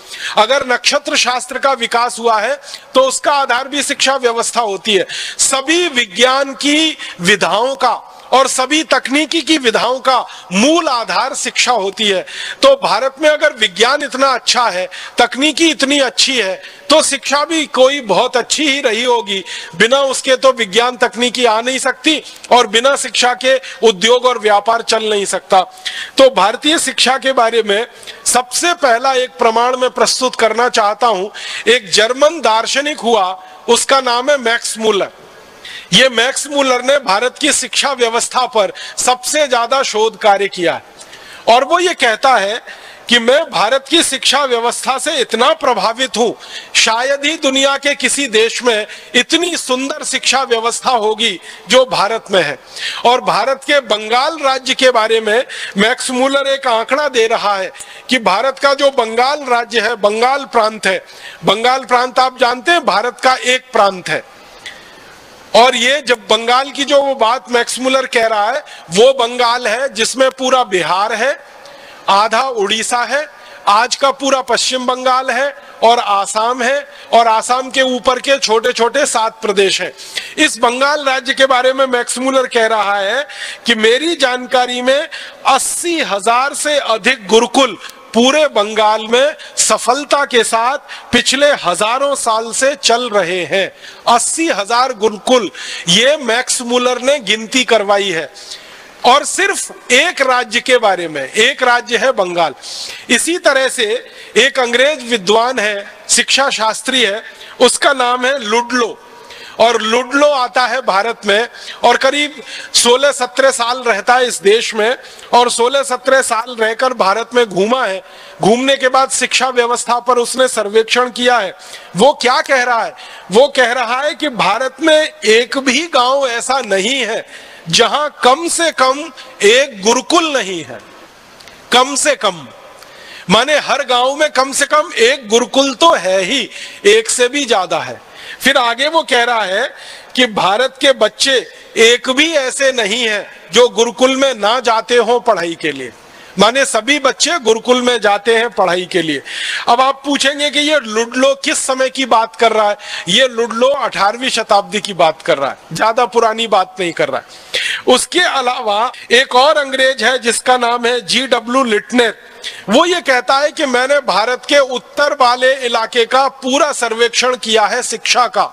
अगर नक्षत्र शास्त्र का विकास हुआ है तो उसका आधार भी शिक्षा व्यवस्था होती है। सभी विज्ञान की विधाओं का और सभी तकनीकी की विधाओं का मूल आधार शिक्षा होती है। तो भारत में अगर विज्ञान इतना अच्छा है, तकनीकी इतनी अच्छी है, तो शिक्षा भी कोई बहुत अच्छी ही रही होगी। बिना उसके तो विज्ञान तकनीकी आ नहीं सकती और बिना शिक्षा के उद्योग और व्यापार चल नहीं सकता। तो भारतीय शिक्षा के बारे में सबसे पहला एक प्रमाण मैं प्रस्तुत करना चाहता हूँ। एक जर्मन दार्शनिक हुआ, उसका नाम है मैक्स मूलर। ये मैक्स मूलर ने भारत की शिक्षा व्यवस्था पर सबसे ज्यादा शोध कार्य किया है। और वो ये कहता है कि मैं भारत की शिक्षा व्यवस्था से इतना प्रभावित हूं, शायद ही दुनिया के किसी देश में इतनी सुंदर शिक्षा व्यवस्था होगी जो भारत में है। और भारत के बंगाल राज्य के बारे में मैक्स मूलर एक आंकड़ा दे रहा है कि भारत का जो बंगाल राज्य है, बंगाल प्रांत है, बंगाल प्रांत आप जानते हैं भारत का एक प्रांत है। और ये जब बंगाल की जो वो बात मैक्स मूलर कह रहा है, वो बंगाल है जिसमें पूरा बिहार है, आधा उड़ीसा है, आज का पूरा पश्चिम बंगाल है और आसाम है, और आसाम के ऊपर के छोटे छोटे सात प्रदेश हैं। इस बंगाल राज्य के बारे में मैक्स मूलर कह रहा है कि मेरी जानकारी में अस्सी हजार से अधिक गुरुकुल पूरे बंगाल में सफलता के साथ पिछले हजारों साल से चल रहे हैं। अस्सी हजार गुरुकुल, ये मैक्स मूलर ने गिनती करवाई है। और सिर्फ एक राज्य के बारे में, एक राज्य है बंगाल। इसी तरह से एक अंग्रेज विद्वान है, शिक्षा शास्त्री है, उसका नाम है लुडलो। और लुडलो आता है भारत में और करीब सोलह सत्रह साल रहता है इस देश में और सोलह सत्रह साल रहकर भारत में घूमा है। घूमने के बाद शिक्षा व्यवस्था पर उसने सर्वेक्षण किया है। वो क्या कह रहा है? वो कह रहा है कि भारत में एक भी गांव ऐसा नहीं है जहां कम से कम एक गुरुकुल नहीं है। कम से कम माने हर गांव में कम से कम एक गुरुकुल तो है ही, एक से भी ज्यादा है। फिर आगे वो कह रहा है कि भारत के बच्चे एक भी ऐसे नहीं है जो गुरुकुल में ना जाते हो पढ़ाई के लिए, माने सभी बच्चे गुरुकुल में जाते हैं पढ़ाई के लिए। अब आप पूछेंगे कि ये लुडलो किस समय की बात कर रहा है? ये लुडलो अठारहवीं शताब्दी की बात कर रहा है, ज्यादा पुरानी बात नहीं कर रहा है। उसके अलावा एक और अंग्रेज है जिसका नाम है जी डब्ल्यू लिटनर। वो ये कहता है कि मैंने भारत के उत्तर वाले इलाके का पूरा सर्वेक्षण किया है शिक्षा का,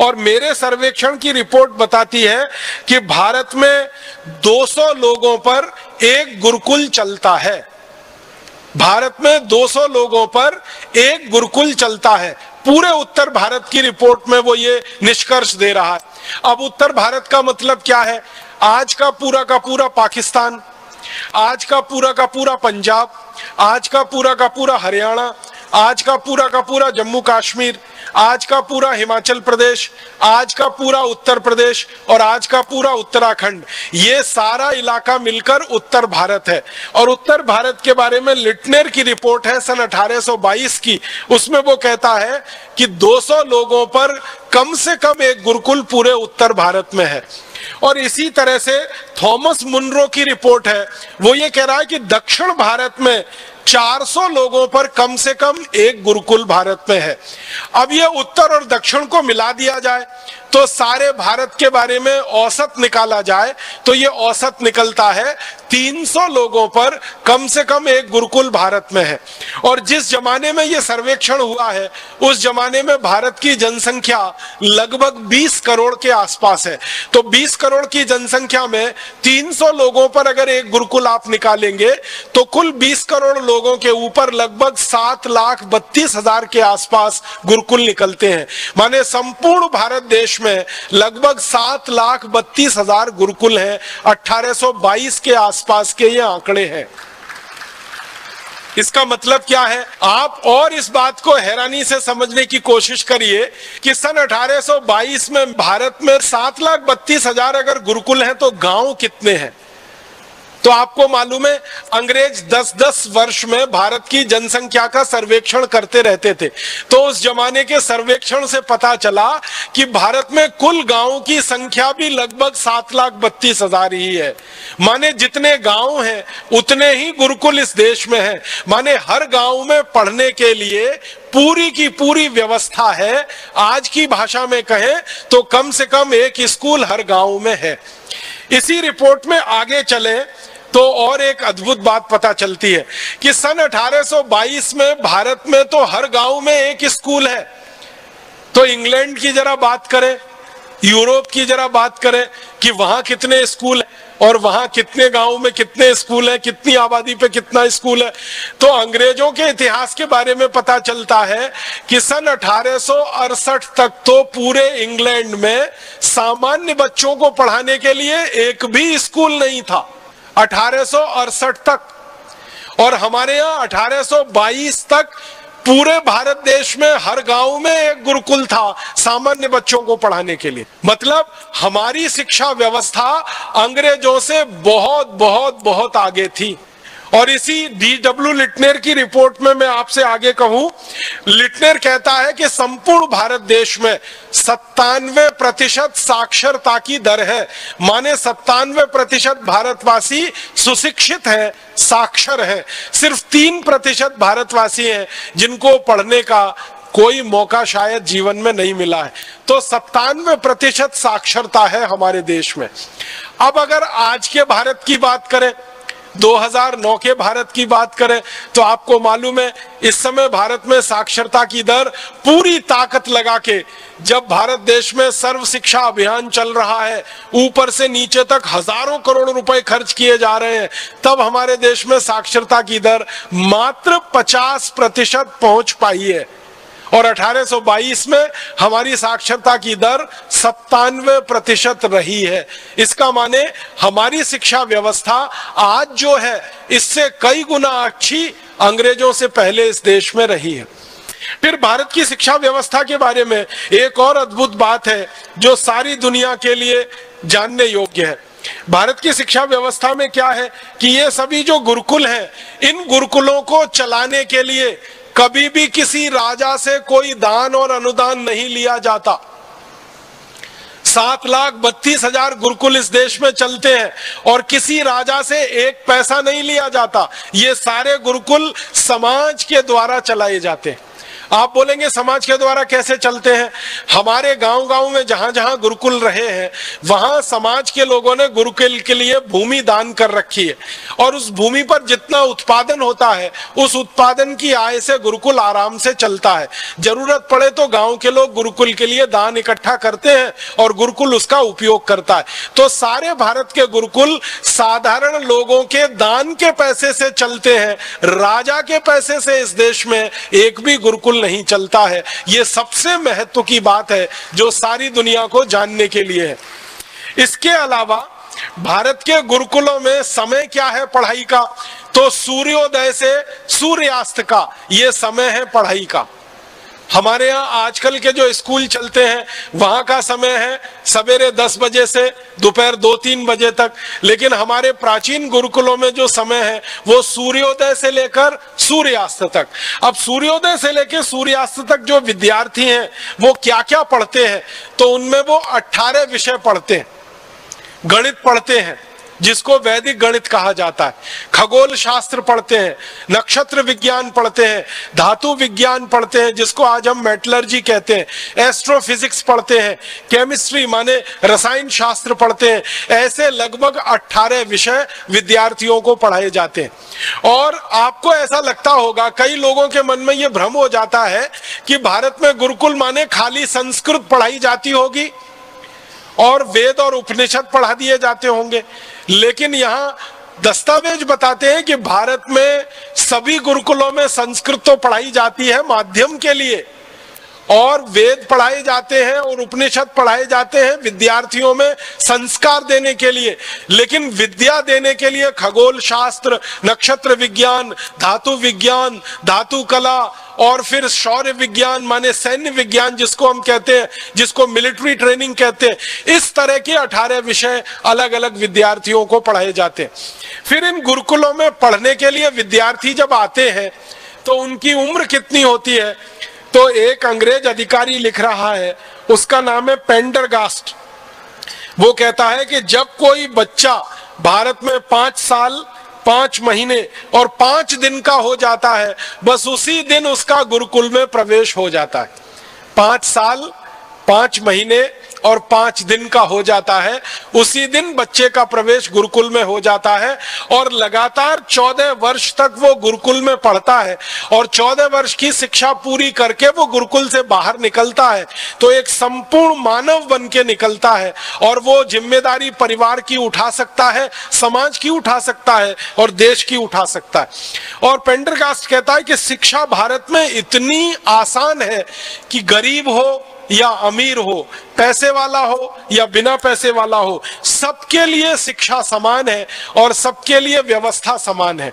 और मेरे सर्वेक्षण की रिपोर्ट बताती है कि भारत में दो सौ लोगों पर एक गुरुकुल चलता है। भारत में दो सौ लोगों पर एक गुरुकुल चलता है। पूरे उत्तर भारत की रिपोर्ट में वो ये निष्कर्ष दे रहा है। अब उत्तर भारत का मतलब क्या है? आज का पूरा का पूरा पाकिस्तान, आज का पूरा का पूरा पंजाब, आज का पूरा का पूरा हरियाणा, आज का पूरा का पूरा जम्मू कश्मीर, आज का पूरा हिमाचल प्रदेश, आज का पूरा उत्तर प्रदेश और आज का पूरा उत्तराखंड, ये सारा इलाका मिलकर उत्तर भारत है। और उत्तर भारत के बारे में लिटनर की रिपोर्ट है सन अठारह सौ बाईस की, उसमें वो कहता है कि दो सौ लोगों पर कम से कम एक गुरुकुल पूरे उत्तर भारत में है। और इसी तरह से थॉमस मुनरो की रिपोर्ट है, वो ये कह रहा है कि दक्षिण भारत में चार सौ लोगों पर कम से कम एक गुरुकुल भारत में है। अब ये उत्तर और दक्षिण को मिला दिया जाए तो सारे भारत के बारे में औसत निकाला जाए तो ये औसत निकलता है तीन सौ लोगों पर कम से कम एक गुरुकुल भारत में है। और जिस जमाने में ये सर्वेक्षण हुआ है उस जमाने में भारत की जनसंख्या लगभग बीस करोड़ के आसपास है। तो बीस करोड़ की जनसंख्या में तीन सौ लोगों पर अगर एक गुरुकुल आप निकालेंगे तो कुल बीस करोड़ लोगों के ऊपर लगभग सात लाख बत्तीस हजार के आसपास गुरुकुल निकलते हैं। माने संपूर्ण भारत देश में लगभग सात लाख बत्तीस हजार गुरुकुल हैं। अठारह सौ बाईस के आसपास के ये आंकड़े हैं। इसका मतलब क्या है? आप और इस बात को हैरानी से समझने की कोशिश करिए कि सन अठारह सौ बाईस में भारत में सात लाख बत्तीस हजार अगर गुरुकुल हैं तो गांव कितने हैं? तो आपको मालूम है अंग्रेज दस दस वर्ष में भारत की जनसंख्या का सर्वेक्षण करते रहते थे, तो उस जमाने के सर्वेक्षण से पता चला कि भारत में कुल गांवों की संख्या भी लगभग सात लाख बत्तीस हजार ही है। माने जितने गांव हैं उतने ही गुरुकुल इस देश में हैं। माने हर गांव में पढ़ने के लिए पूरी की पूरी व्यवस्था है। आज की भाषा में कहें तो कम से कम एक स्कूल हर गांव में है। इसी रिपोर्ट में आगे चले तो और एक अद्भुत बात पता चलती है कि सन अठारह सौ बाईस में भारत में तो हर गांव में एक स्कूल है। तो इंग्लैंड की जरा बात करें, यूरोप की जरा बात करें कि वहां कितने स्कूल है और वहां कितने गांव में कितने स्कूल है, कितनी आबादी पे कितना स्कूल है। तो अंग्रेजों के इतिहास के बारे में पता चलता है कि सन अठारह सौ अड़सठ तक तो पूरे इंग्लैंड में सामान्य बच्चों को पढ़ाने के लिए एक भी स्कूल नहीं था अठारह सौ अड़सठ तक। और हमारे यहाँ अठारह सौ बाईस तक पूरे भारत देश में हर गांव में एक गुरुकुल था सामान्य बच्चों को पढ़ाने के लिए। मतलब हमारी शिक्षा व्यवस्था अंग्रेजों से बहुत बहुत बहुत आगे थी। और इसी डी डब्ल्यू लिटनर की रिपोर्ट में मैं आपसे आगे कहूं, लिटनर कहता है कि संपूर्ण भारत देश में सत्तानवे प्रतिशत साक्षरता की दर है। माने सत्तानवे प्रतिशत भारतवासी सुशिक्षित हैं, साक्षर हैं। सिर्फ तीन प्रतिशत भारतवासी हैं जिनको पढ़ने का कोई मौका शायद जीवन में नहीं मिला है। तो सत्तानवे प्रतिशत साक्षरता है हमारे देश में। अब अगर आज के भारत की बात करें, दो हज़ार नौ के भारत की बात करें, तो आपको मालूम है इस समय भारत में साक्षरता की दर पूरी ताकत लगा के, जब भारत देश में सर्व शिक्षा अभियान चल रहा है, ऊपर से नीचे तक हजारों करोड़ रुपए खर्च किए जा रहे हैं, तब हमारे देश में साक्षरता की दर मात्र पचास प्रतिशत पहुंच पाई है। और अठारह सौ बाईस में हमारी साक्षरता की दर सत्तानवे प्रतिशत रही है। इसका माने हमारी शिक्षा व्यवस्था आज जो है इससे कई गुना अच्छी अंग्रेजों से पहले इस देश में रही है। फिर भारत की शिक्षा व्यवस्था के बारे में एक और अद्भुत बात है जो सारी दुनिया के लिए जानने योग्य है। भारत की शिक्षा व्यवस्था में क्या है कि ये सभी जो गुरुकुल हैं, इन गुरुकुलों को चलाने के लिए कभी भी किसी राजा से कोई दान और अनुदान नहीं लिया जाता। सात लाख बत्तीस हजार गुरुकुल इस देश में चलते हैं और किसी राजा से एक पैसा नहीं लिया जाता। ये सारे गुरुकुल समाज के द्वारा चलाए जाते हैं। आप बोलेंगे समाज के द्वारा कैसे चलते हैं? हमारे गांव गांव में जहां जहां गुरुकुल रहे हैं वहां समाज के लोगों ने गुरुकुल के लिए भूमि दान कर रखी है और उस भूमि पर जितना उत्पादन होता है उस उत्पादन की आय से गुरुकुल आराम से चलता है। जरूरत पड़े तो गांव के लोग गुरुकुल के लिए दान इकट्ठा करते हैं और गुरुकुल उसका उपयोग करता है। तो सारे भारत के गुरुकुल साधारण लोगों के दान के पैसे से चलते हैं, राजा के पैसे से इस देश में एक भी गुरुकुल नहीं चलता है। यह सबसे महत्व की बात है जो सारी दुनिया को जानने के लिए है। इसके अलावा भारत के गुरुकुलों में समय क्या है पढ़ाई का? तो सूर्योदय से सूर्यास्त का यह समय है पढ़ाई का। हमारे यहाँ आजकल के जो स्कूल चलते हैं वहां का समय है सवेरे दस बजे से दोपहर दो तीन बजे तक, लेकिन हमारे प्राचीन गुरुकुलों में जो समय है वो सूर्योदय से लेकर सूर्यास्त तक। अब सूर्योदय से लेकर सूर्यास्त तक जो विद्यार्थी हैं वो क्या क्या पढ़ते हैं? तो उनमें वो अट्ठारह विषय पढ़ते हैं। गणित पढ़ते हैं जिसको वैदिक गणित कहा जाता है, खगोल शास्त्र पढ़ते हैं, नक्षत्र विज्ञान पढ़ते हैं, धातु विज्ञान पढ़ते हैं जिसको आज हम मेटलर्जी कहते हैं, एस्ट्रोफिजिक्स पढ़ते हैं, केमिस्ट्री माने रसायन शास्त्र पढ़ते हैं। ऐसे लगभग अट्ठारह विषय विद्यार्थियों को पढ़ाए जाते हैं। और आपको ऐसा लगता होगा, कई लोगों के मन में ये भ्रम हो जाता है कि भारत में गुरुकुल माने खाली संस्कृत पढ़ाई जाती होगी और वेद और उपनिषद पढ़ा दिए जाते होंगे, लेकिन यहाँ दस्तावेज बताते हैं कि भारत में सभी गुरुकुलों में संस्कृत तो पढ़ाई जाती है माध्यम के लिए, और वेद पढ़ाए जाते हैं और उपनिषद पढ़ाए जाते हैं विद्यार्थियों में संस्कार देने के लिए, लेकिन विद्या देने के लिए खगोल शास्त्र, नक्षत्र विज्ञान, धातु विज्ञान, धातु कला और फिर शौर्य विज्ञान माने सैन्य विज्ञान जिसको हम कहते हैं, जिसको मिलिट्री ट्रेनिंग कहते हैं, इस तरह के अठारह विषय अलग अलग विद्यार्थियों को पढ़ाए जाते हैं। फिर इन गुरुकुलों में पढ़ने के लिए विद्यार्थी जब आते हैं तो उनकी उम्र कितनी होती है? तो एक अंग्रेज अधिकारी लिख रहा है, उसका नाम है पेंडरगास्ट, वो कहता है कि जब कोई बच्चा भारत में पांच साल पांच महीने और पांच दिन का हो जाता है बस उसी दिन उसका गुरुकुल में प्रवेश हो जाता है। पांच साल पांच महीने और पांच दिन का हो जाता है उसी दिन बच्चे का प्रवेश गुरुकुल में हो जाता है और लगातार चौदह वर्ष तक वो गुरुकुल में पढ़ता है और चौदह वर्ष की शिक्षा पूरी करके वो गुरुकुल से बाहर निकलता है तो एक संपूर्ण मानव बन के निकलता है और वो जिम्मेदारी परिवार की उठा सकता है, समाज की उठा सकता है और देश की उठा सकता है। और पेंडरगास्ट कहता है कि शिक्षा भारत में इतनी आसान है कि गरीब हो या अमीर हो, पैसे वाला हो या बिना पैसे वाला हो, सबके लिए शिक्षा समान है और सबके लिए व्यवस्था समान है।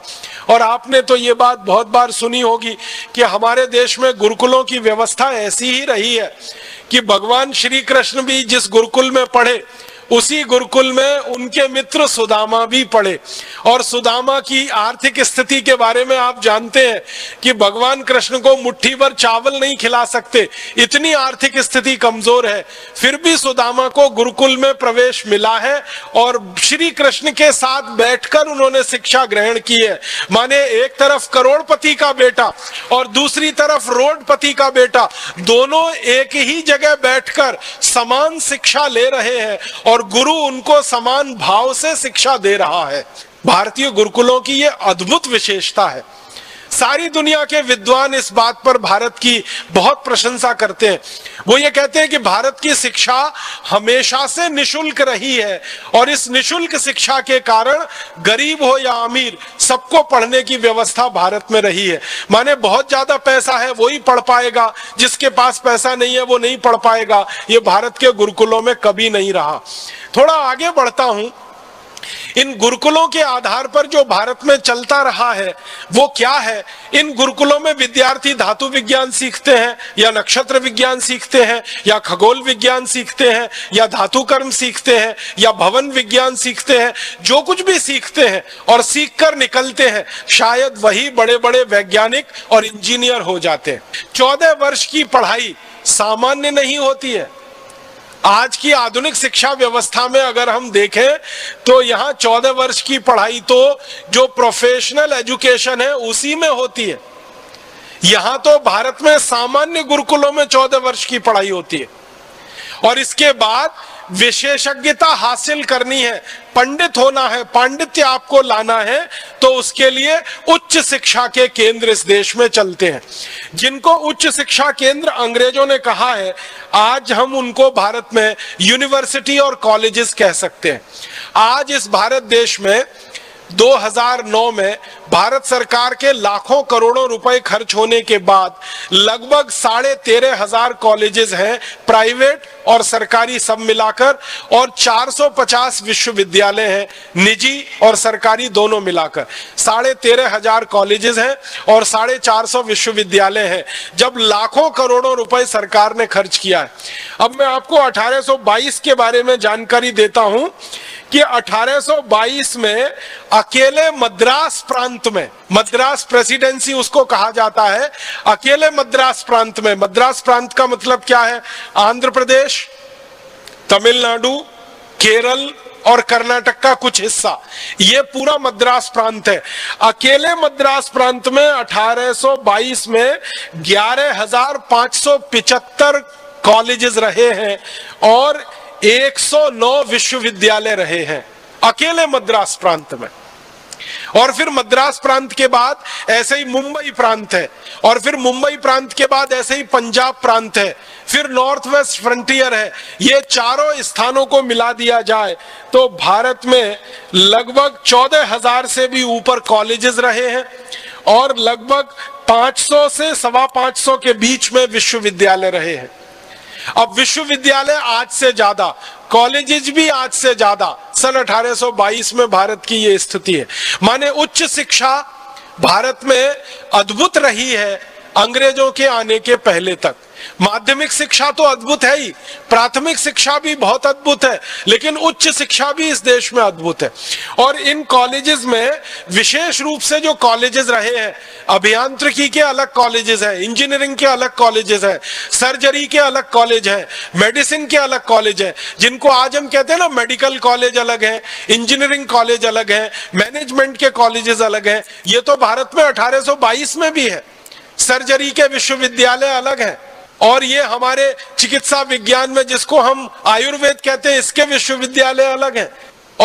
और आपने तो ये बात बहुत बार सुनी होगी कि हमारे देश में गुरुकुलों की व्यवस्था ऐसी ही रही है कि भगवान श्री कृष्ण भी जिस गुरुकुल में पढ़े उसी गुरुकुल में उनके मित्र सुदामा भी पढ़े। और सुदामा की आर्थिक स्थिति के बारे में आप जानते हैं कि भगवान कृष्ण को मुट्ठी भर चावल नहीं खिला सकते, इतनी आर्थिक स्थिति कमजोर है, फिर भी सुदामा को गुरुकुल में प्रवेश मिला है और श्री कृष्ण के साथ बैठकर उन्होंने शिक्षा ग्रहण की है। माने एक तरफ करोड़पति का बेटा और दूसरी तरफ रोडपति का बेटा, दोनों एक ही जगह बैठकर समान शिक्षा ले रहे हैं और गुरु उनको समान भाव से शिक्षा दे रहा है। भारतीय गुरुकुलों की यह अद्भुत विशेषता है। सारी दुनिया के विद्वान इस बात पर भारत की बहुत प्रशंसा करते हैं। वो ये कहते हैं कि भारत की शिक्षा हमेशा से निशुल्क रही है और इस निशुल्क शिक्षा के कारण गरीब हो या अमीर सबको पढ़ने की व्यवस्था भारत में रही है। माने बहुत ज्यादा पैसा है वही पढ़ पाएगा, जिसके पास पैसा नहीं है वो नहीं पढ़ पाएगा। ये भारत के गुरुकुलों में कभी नहीं रहा। थोड़ा आगे बढ़ता हूं। इन गुरुकुलों के आधार पर जो भारत में चलता रहा है वो क्या है? इन गुरुकुलों में विद्यार्थी धातु विज्ञान सीखते हैं या नक्षत्र विज्ञान सीखते हैं या खगोल विज्ञान सीखते हैं या धातु कर्म सीखते हैं या भवन विज्ञान सीखते हैं, जो कुछ भी सीखते हैं और सीखकर निकलते हैं। शायद वही बड़े बड़े वैज्ञानिक और इंजीनियर हो जाते हैं। चौदह वर्ष की पढ़ाई सामान्य नहीं होती है। आज की आधुनिक शिक्षा व्यवस्था में अगर हम देखें तो यहाँ चौदह वर्ष की पढ़ाई तो जो प्रोफेशनल एजुकेशन है उसी में होती है। यहाँ तो भारत में सामान्य गुरुकुलों में चौदह वर्ष की पढ़ाई होती है और इसके बाद विशेषज्ञता हासिल करनी है, पंडित होना है, पांडित्य आपको लाना है, तो उसके लिए उच्च शिक्षा के केंद्र इस देश में चलते हैं, जिनको उच्च शिक्षा केंद्र अंग्रेजों ने कहा है। आज हम उनको भारत में यूनिवर्सिटी और कॉलेजेस कह सकते हैं। आज इस भारत देश में दो हज़ार नौ में भारत सरकार के लाखों करोड़ों रुपए खर्च होने के बाद लगभग साढ़े तेरह हजार कॉलेजेस हैं प्राइवेट और सरकारी सब मिलाकर, और चार सौ पचास विश्वविद्यालय हैं निजी और सरकारी दोनों मिलाकर। साढ़े तेरह हजार कॉलेजेस हैं और साढ़े चार सौ विश्वविद्यालय हैं, जब लाखों करोड़ों रुपए सरकार ने खर्च किया है। अब मैं आपको अठारह सौ बाईस के बारे में जानकारी देता हूं कि अठारह सौ बाईस में अकेले मद्रास प्रांत में, मद्रास प्रेसिडेंसी उसको कहा जाता है, अकेले मद्रास प्रांत में, मद्रास प्रांत का मतलब क्या है? आंध्र प्रदेश, तमिलनाडु, केरल और कर्नाटक का कुछ हिस्सा, ये पूरा मद्रास प्रांत है। अकेले मद्रास प्रांत में अठारह सौ बाईस में ग्यारह हजार पाँच सौ पचहत्तर कॉलेजेस रहे हैं और एक सौ नौ विश्वविद्यालय रहे हैं अकेले मद्रास प्रांत में। और फिर मद्रास प्रांत के बाद ऐसे ही मुंबई प्रांत है और फिर मुंबई प्रांत के बाद ऐसे ही पंजाब प्रांत है, फिर नॉर्थ वेस्ट फ्रंटियर है। ये चारों स्थानों को मिला दिया जाए तो भारत में लगभग चौदह हजार से भी ऊपर कॉलेजेस रहे हैं और लगभग पाँच सौ से सवा पाँच सौ के बीच में विश्वविद्यालय रहे हैं। अब विश्वविद्यालय आज से ज्यादा, कॉलेजेस भी आज से ज्यादा। सन अठारह सौ बाईस में भारत की ये स्थिति है। माने उच्च शिक्षा भारत में अद्भुत रही है अंग्रेजों के आने के पहले तक। माध्यमिक शिक्षा तो अद्भुत है ही, प्राथमिक शिक्षा भी बहुत अद्भुत है, लेकिन उच्च शिक्षा भी इस देश में अद्भुत है। और इन कॉलेजेस में विशेष रूप से जो कॉलेजेस रहे हैं, अभियांत्रिकी के अलग कॉलेजेस हैं, इंजीनियरिंग के अलग कॉलेजेस हैं, सर्जरी के अलग कॉलेज हैं, मेडिसिन के अलग कॉलेज हैं, जिनको आज हम कहते हैं ना मेडिकल कॉलेज अलग है, इंजीनियरिंग कॉलेज अलग है, मैनेजमेंट के कॉलेजेस अलग है। ये तो भारत में अठारह सौ बाईस में भी है। सर्जरी के विश्वविद्यालय अलग है और ये हमारे चिकित्सा विज्ञान में जिसको हम आयुर्वेद कहते हैं इसके विश्वविद्यालय अलग हैं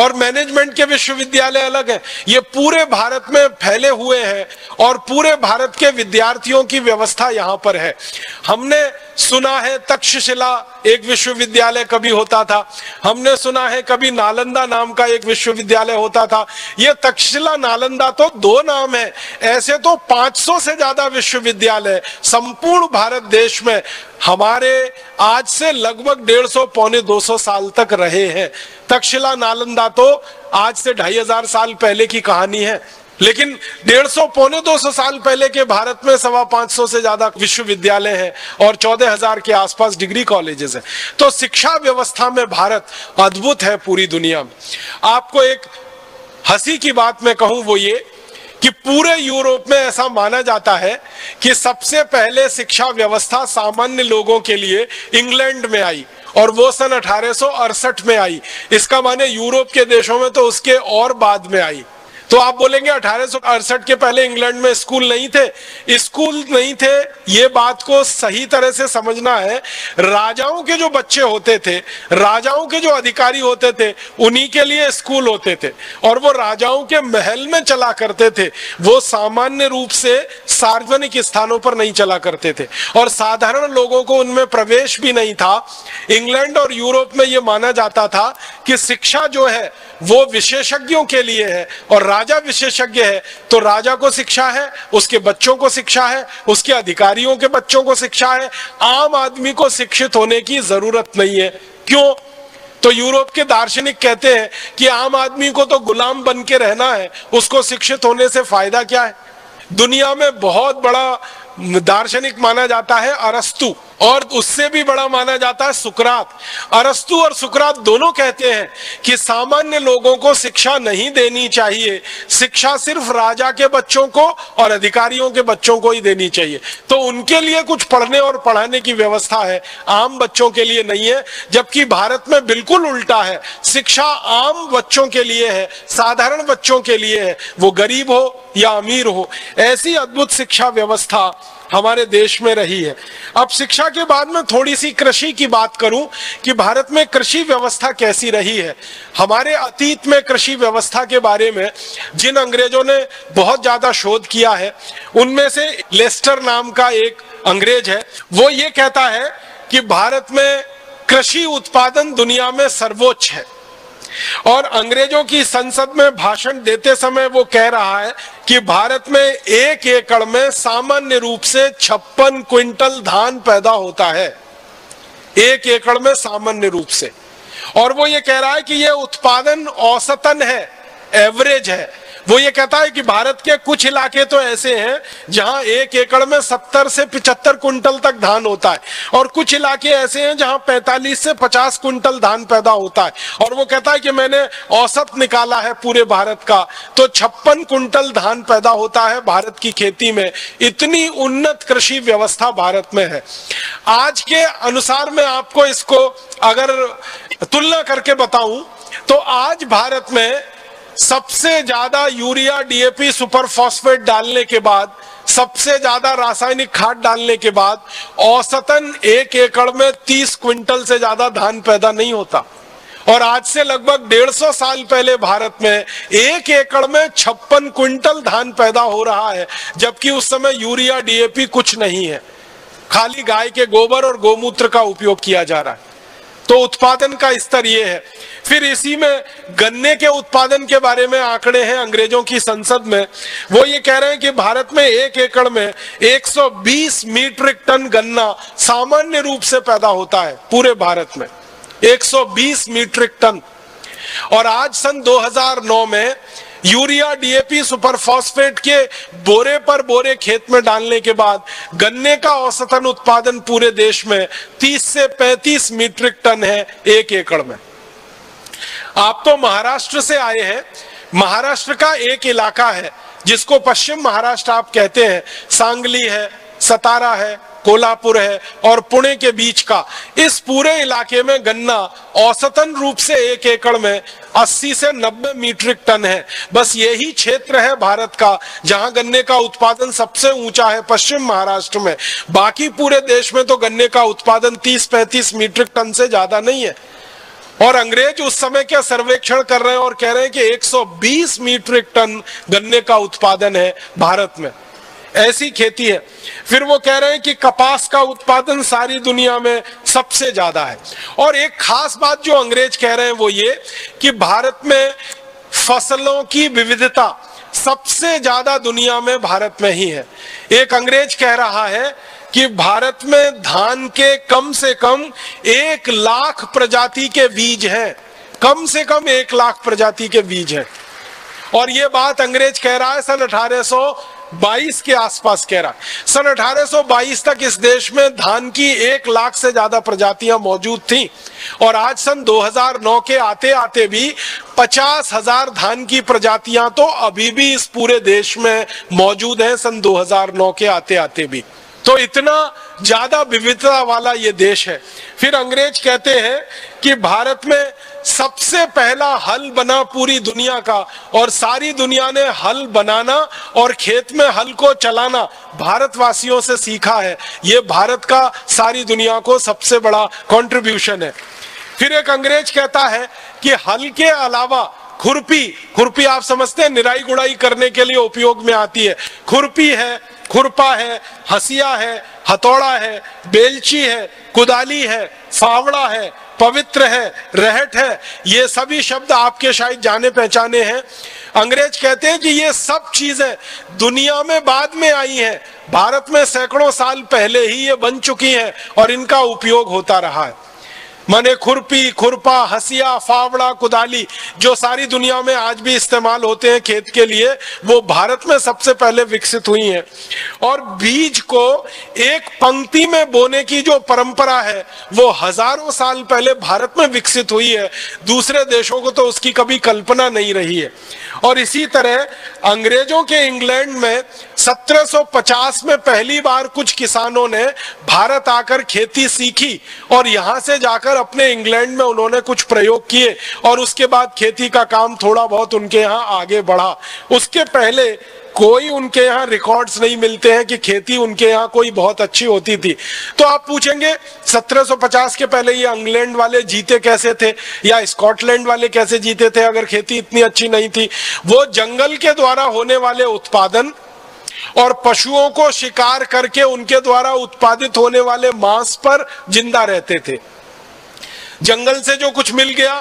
और मैनेजमेंट के विश्वविद्यालय अलग हैं। ये पूरे भारत में फैले हुए हैं और पूरे भारत के विद्यार्थियों की व्यवस्था यहाँ पर है। हमने सुना है तक्षशिला एक विश्वविद्यालय कभी होता था, हमने सुना है कभी नालंदा नाम का एक विश्वविद्यालय होता था। ये तक्षशिला नालंदा तो दो नाम है, ऐसे तो पाँच सौ से ज्यादा विश्वविद्यालय संपूर्ण भारत देश में हमारे आज से लगभग डेढ़ सौ पौने दो सौ साल तक रहे हैं। तक्षशिला नालंदा तो आज से ढाई हजार साल पहले की कहानी है, लेकिन डेढ़ सौ पौने दो सौ साल पहले के भारत में सवा पांच सौ से ज्यादा विश्वविद्यालय हैं और चौदह हजार के आसपास डिग्री कॉलेजेस हैं। तो शिक्षा व्यवस्था में भारत अद्भुत है पूरी दुनिया में। आपको एक हंसी की बात मैं कहूं, वो ये कि पूरे यूरोप में ऐसा माना जाता है कि सबसे पहले शिक्षा व्यवस्था सामान्य लोगों के लिए इंग्लैंड में आई और वो सन अठारह सौ अड़सठ में आई। इसका माने यूरोप के देशों में तो उसके और बाद में आई। तो आप बोलेंगे अठारह सौ अड़सठ के पहले इंग्लैंड में स्कूल नहीं थे। स्कूल नहीं थे ये बात को सही तरह से समझना है। राजाओं के जो बच्चे होते थे, राजाओं के जो अधिकारी होते थे, उन्हीं के लिए स्कूल होते थे और वो राजाओं के महल में चला करते थे। वो सामान्य रूप से सार्वजनिक स्थानों पर नहीं चला करते थे और साधारण लोगों को उनमें प्रवेश भी नहीं था। इंग्लैंड और यूरोप में ये माना जाता था कि शिक्षा जो है वो विशेषज्ञों के लिए है और राजा विशेषज्ञ है, तो राजा को शिक्षा है, उसके बच्चों को शिक्षा है, उसके अधिकारियों के बच्चों को शिक्षा है। आम आदमी को शिक्षित होने की जरूरत नहीं है। क्यों? तो यूरोप के दार्शनिक कहते हैं कि आम आदमी को तो गुलाम बन के रहना है, उसको शिक्षित होने से फायदा क्या है। दुनिया में बहुत बड़ा दार्शनिक माना जाता है अरस्तु और उससे भी बड़ा माना जाता है सुकरात। अरस्तु और सुकरात दोनों कहते हैं कि सामान्य लोगों को शिक्षा नहीं देनी चाहिए, शिक्षा सिर्फ राजा के बच्चों को और अधिकारियों के बच्चों को ही देनी चाहिए। तो उनके लिए कुछ पढ़ने और पढ़ाने की व्यवस्था है, आम बच्चों के लिए नहीं है। जबकि भारत में बिल्कुल उल्टा है, शिक्षा आम बच्चों के लिए है, साधारण बच्चों के लिए है, वो गरीब हो या अमीर हो। ऐसी अद्भुत शिक्षा व्यवस्था हमारे देश में रही है। अब शिक्षा के बाद में थोड़ी सी कृषि की बात करूं कि भारत में कृषि व्यवस्था कैसी रही है। हमारे अतीत में कृषि व्यवस्था के बारे में जिन अंग्रेजों ने बहुत ज्यादा शोध किया है, उनमें से लेस्टर नाम का एक अंग्रेज है। वो ये कहता है कि भारत में कृषि उत्पादन दुनिया में सर्वोच्च है और अंग्रेजों की संसद में भाषण देते समय वो कह रहा है कि भारत में एक एकड़ में सामान्य रूप से छप्पन क्विंटल धान पैदा होता है, एक एकड़ में सामान्य रूप से। और वो ये कह रहा है कि ये उत्पादन औसतन है, एवरेज है। वो ये कहता है कि भारत के कुछ इलाके तो ऐसे हैं जहां एक एकड़ में सत्तर से पिचहत्तर कुंटल तक धान होता है और कुछ इलाके ऐसे हैं जहां पैंतालीस से पचास कुंटल धान पैदा होता है। और वो कहता है कि मैंने औसत निकाला है पूरे भारत का, तो छप्पन कुंटल धान पैदा होता है भारत की खेती में। इतनी उन्नत कृषि व्यवस्था भारत में है। आज के अनुसार मैं आपको इसको अगर तुलना करके बताऊं तो आज भारत में सबसे ज्यादा urea, D A P, superphosphate डालने के बाद, सबसे ज्यादा रासायनिक खाद डालने के बाद औसतन एक एकड़ में तीस क्विंटल से ज्यादा धान पैदा नहीं होता। और आज से लगभग डेढ़ सौ साल पहले भारत में एक एकड़ में छप्पन क्विंटल धान पैदा हो रहा है, जबकि उस समय यूरिया, डी ए पी कुछ नहीं है, खाली गाय के गोबर और गोमूत्र का उपयोग किया जा रहा है। तो उत्पादन का स्तर ये है। फिर इसी में गन्ने के उत्पादन के बारे में आंकड़े हैं अंग्रेजों की संसद में। वो ये कह रहे हैं कि भारत में एक एकड़ में एक सौ बीस मीट्रिक टन गन्ना सामान्य रूप से पैदा होता है पूरे भारत में, एक सौ बीस मीट्रिक टन। और आज सन दो हज़ार नौ में urea, D A P, superphosphate के बोरे पर बोरे खेत में डालने के बाद गन्ने का औसतन उत्पादन पूरे देश में तीस से पैंतीस मीट्रिक टन है एक एकड़ में। आप तो महाराष्ट्र से आए हैं, महाराष्ट्र का एक इलाका है जिसको पश्चिम महाराष्ट्र आप कहते हैं, सांगली है, सतारा है, कोल्हापुर है और पुणे के बीच का, इस पूरे इलाके में गन्ना औसतन रूप से एक एकड़ में अस्सी से नब्बे मीट्रिक टन है। बस यही क्षेत्र है भारत का जहां गन्ने का उत्पादन सबसे ऊंचा है, पश्चिम महाराष्ट्र में। बाकी पूरे देश में तो गन्ने का उत्पादन तीस पैंतीस मीट्रिक टन से ज्यादा नहीं है। और अंग्रेज उस समय के सर्वेक्षण कर रहे हैं और कह रहे हैं कि एक सौ बीस मीट्रिक टन गन्ने का उत्पादन है भारत में। ऐसी खेती है। फिर वो कह रहे हैं कि कपास का उत्पादन सारी दुनिया में सबसे ज्यादा है। और एक खास बात जो अंग्रेज कह रहे हैं वो ये कि भारत में फसलों की विविधता सबसे ज्यादा दुनिया में भारत में ही है। एक अंग्रेज कह रहा है कि भारत में धान के कम से कम एक लाख प्रजाति के बीज हैं, कम से कम एक लाख प्रजाति के बीज हैं। और ये बात अंग्रेज कह रहा है सन अठारह सौ बाईस के आसपास कह रहा है। सन अठारह सौ बाईस तक इस देश में धान की एक लाख से ज्यादा प्रजातियां मौजूद थीं और आज सन दो हज़ार नौ के आते आते भी पचास हजार धान की प्रजातियां तो अभी भी इस पूरे देश में मौजूद हैं, सन दो हज़ार नौ के आते आते भी। तो इतना ज्यादा विविधता वाला ये देश है। फिर अंग्रेज कहते हैं कि भारत में सबसे पहला हल बना पूरी दुनिया का, और सारी दुनिया ने हल बनाना और खेत में हल को चलाना भारतवासियों से सीखा है। ये भारत का सारी दुनिया को सबसे बड़ा कंट्रीब्यूशन है। फिर एक अंग्रेज कहता है कि हल के अलावा खुरपी, खुरपी आप समझते हैं निराई गुड़ाई करने के लिए उपयोग में आती है, खुरपी है, खुरपा है, हसिया है, हथौड़ा है, बेलची है, कुदाली है, फावड़ा है, पवित्र है, रहट है, ये सभी शब्द आपके शायद जाने पहचाने हैं। अंग्रेज कहते हैं कि ये सब चीजें दुनिया में बाद में आई हैं, भारत में सैकड़ों साल पहले ही ये बन चुकी हैं और इनका उपयोग होता रहा है। माने खुरपी, खुरपा, हसिया, फावड़ा, कुदाली जो सारी दुनिया में आज भी इस्तेमाल होते हैं खेत के लिए, वो भारत में सबसे पहले विकसित हुई हैं। और बीज को एक पंक्ति में बोने की जो परंपरा है वो हजारों साल पहले भारत में विकसित हुई है, दूसरे देशों को तो उसकी कभी कल्पना नहीं रही है। और इसी तरह अंग्रेजों के इंग्लैंड में सत्रह सौ पचास में पहली बार कुछ किसानों ने भारत आकर खेती सीखी और यहाँ से जाकर अपने इंग्लैंड में उन्होंने कुछ प्रयोग किए और उसके बाद खेती का काम थोड़ा बहुत उनके यहाँ आगे बढ़ा। उसके पहले कोई उनके यहाँ रिकॉर्ड्स नहीं मिलते हैं कि खेती उनके यहाँ कोई बहुत अच्छी होती थी। तो आप पूछेंगे सत्रह सौ पचास के पहले ये इंग्लैंड वाले जीते कैसे थे या स्कॉटलैंड वाले कैसे जीते थे अगर खेती इतनी अच्छी नहीं थी? वो जंगल के द्वारा होने वाले उत्पादन और पशुओं को शिकार करके उनके द्वारा उत्पादित होने वाले मांस पर जिंदा रहते थे। जंगल से जो कुछ मिल गया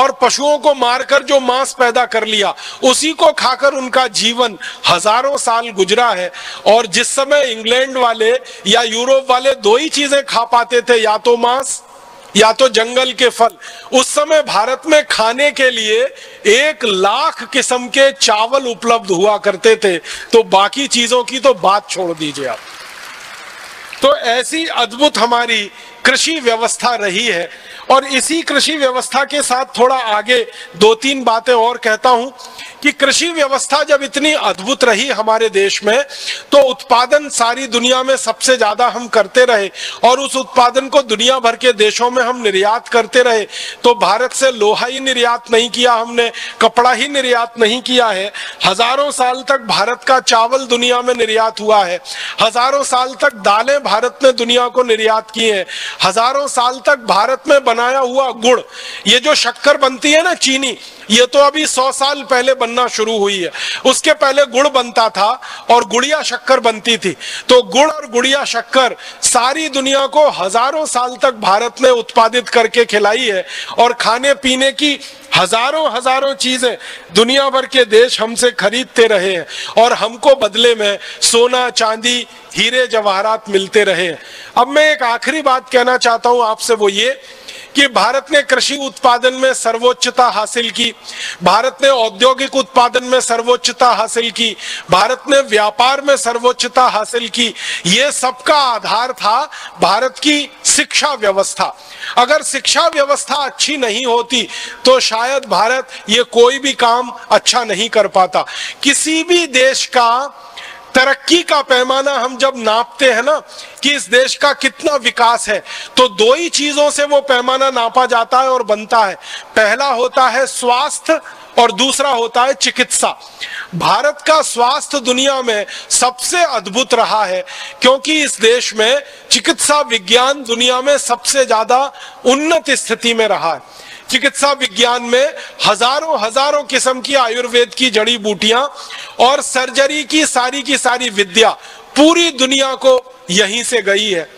और पशुओं को मारकर जो मांस पैदा कर लिया उसी को खाकर उनका जीवन हजारों साल गुजरा है। और जिस समय इंग्लैंड वाले या यूरोप वाले दो ही चीजें खा पाते थे, या तो मांस या तो जंगल के फल, उस समय भारत में खाने के लिए एक लाख किस्म के चावल उपलब्ध हुआ करते थे, तो बाकी चीजों की तो बात छोड़ दीजिए आप। तो ऐसी अद्भुत हमारी कृषि व्यवस्था रही है। और इसी कृषि व्यवस्था के साथ थोड़ा आगे दो तीन बातें और कहता हूं कि कृषि व्यवस्था जब इतनी अद्भुत रही हमारे देश में, तो उत्पादन सारी दुनिया में सबसे ज्यादा हम करते रहे और उस उत्पादन को दुनिया भर के देशों में हम निर्यात करते रहे। तो भारत से लोहा ही निर्यात नहीं किया हमने, कपड़ा ही निर्यात नहीं किया है। हजारों साल तक भारत का चावल दुनिया में निर्यात हुआ है, हजारों साल तक दालें भारत ने दुनिया को निर्यात की है, हजारों साल तक भारत में बनाया हुआ गुड़, ये जो शक्कर बनती है ना चीनी, ये तो अभी सौ साल पहले बनना शुरू हुई है। उसके पहले गुड़ बनता था और गुड़िया शक्कर बनती थी। तो गुड़ और गुड़िया शक्कर सारी दुनिया को हजारों साल तक भारत ने उत्पादित करके खिलाई है। और खाने पीने की हजारों हजारों चीजें दुनिया भर के देश हमसे खरीदते रहे हैं और हमको बदले में सोना, चांदी, हीरे, जवाहरात मिलते रहे हैं। अब मैं एक आखिरी बात कहना चाहता हूं आपसे, वो ये कि भारत ने कृषि उत्पादन में सर्वोच्चता हासिल की, भारत ने औद्योगिक उत्पादन में सर्वोच्चता हासिल की, भारत ने व्यापार में सर्वोच्चता हासिल की। ये सबका आधार था भारत की शिक्षा व्यवस्था। अगर शिक्षा व्यवस्था अच्छी नहीं होती तो शायद भारत ये कोई भी काम अच्छा नहीं कर पाता। किसी भी देश का तरक्की का पैमाना हम जब नापते हैं ना कि इस देश का कितना विकास है, तो दो ही चीजों से वो पैमाना नापा जाता है और बनता है। पहला होता है स्वास्थ्य और दूसरा होता है चिकित्सा। भारत का स्वास्थ्य दुनिया में सबसे अद्भुत रहा है क्योंकि इस देश में चिकित्सा विज्ञान दुनिया में सबसे ज्यादा उन्नत स्थिति में रहा है। चिकित्सा विज्ञान में हजारों हजारों किस्म की आयुर्वेद की जड़ी बूटियां और सर्जरी की सारी की सारी विद्या पूरी दुनिया को यहीं से गई है।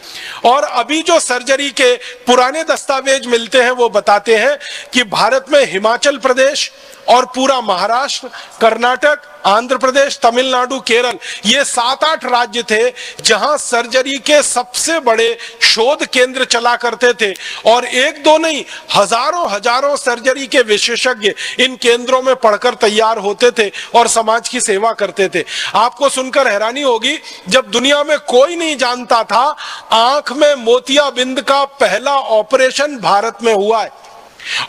और अभी जो सर्जरी के पुराने दस्तावेज मिलते हैं वो बताते हैं कि भारत में हिमाचल प्रदेश और पूरा महाराष्ट्र, कर्नाटक, आंध्र प्रदेश, तमिलनाडु, केरल, ये सात आठ राज्य थे जहां सर्जरी के सबसे बड़े शोध केंद्र चला करते थे। और एक दो नहीं, हजारों हजारों सर्जरी के विशेषज्ञ इन केंद्रों में पढ़कर तैयार होते थे और समाज की सेवा करते थे। आपको सुनकर हैरानी होगी, जब दुनिया में कोई नहीं जानता था, आंख में मोतियाबिंद का पहला ऑपरेशन भारत में हुआ है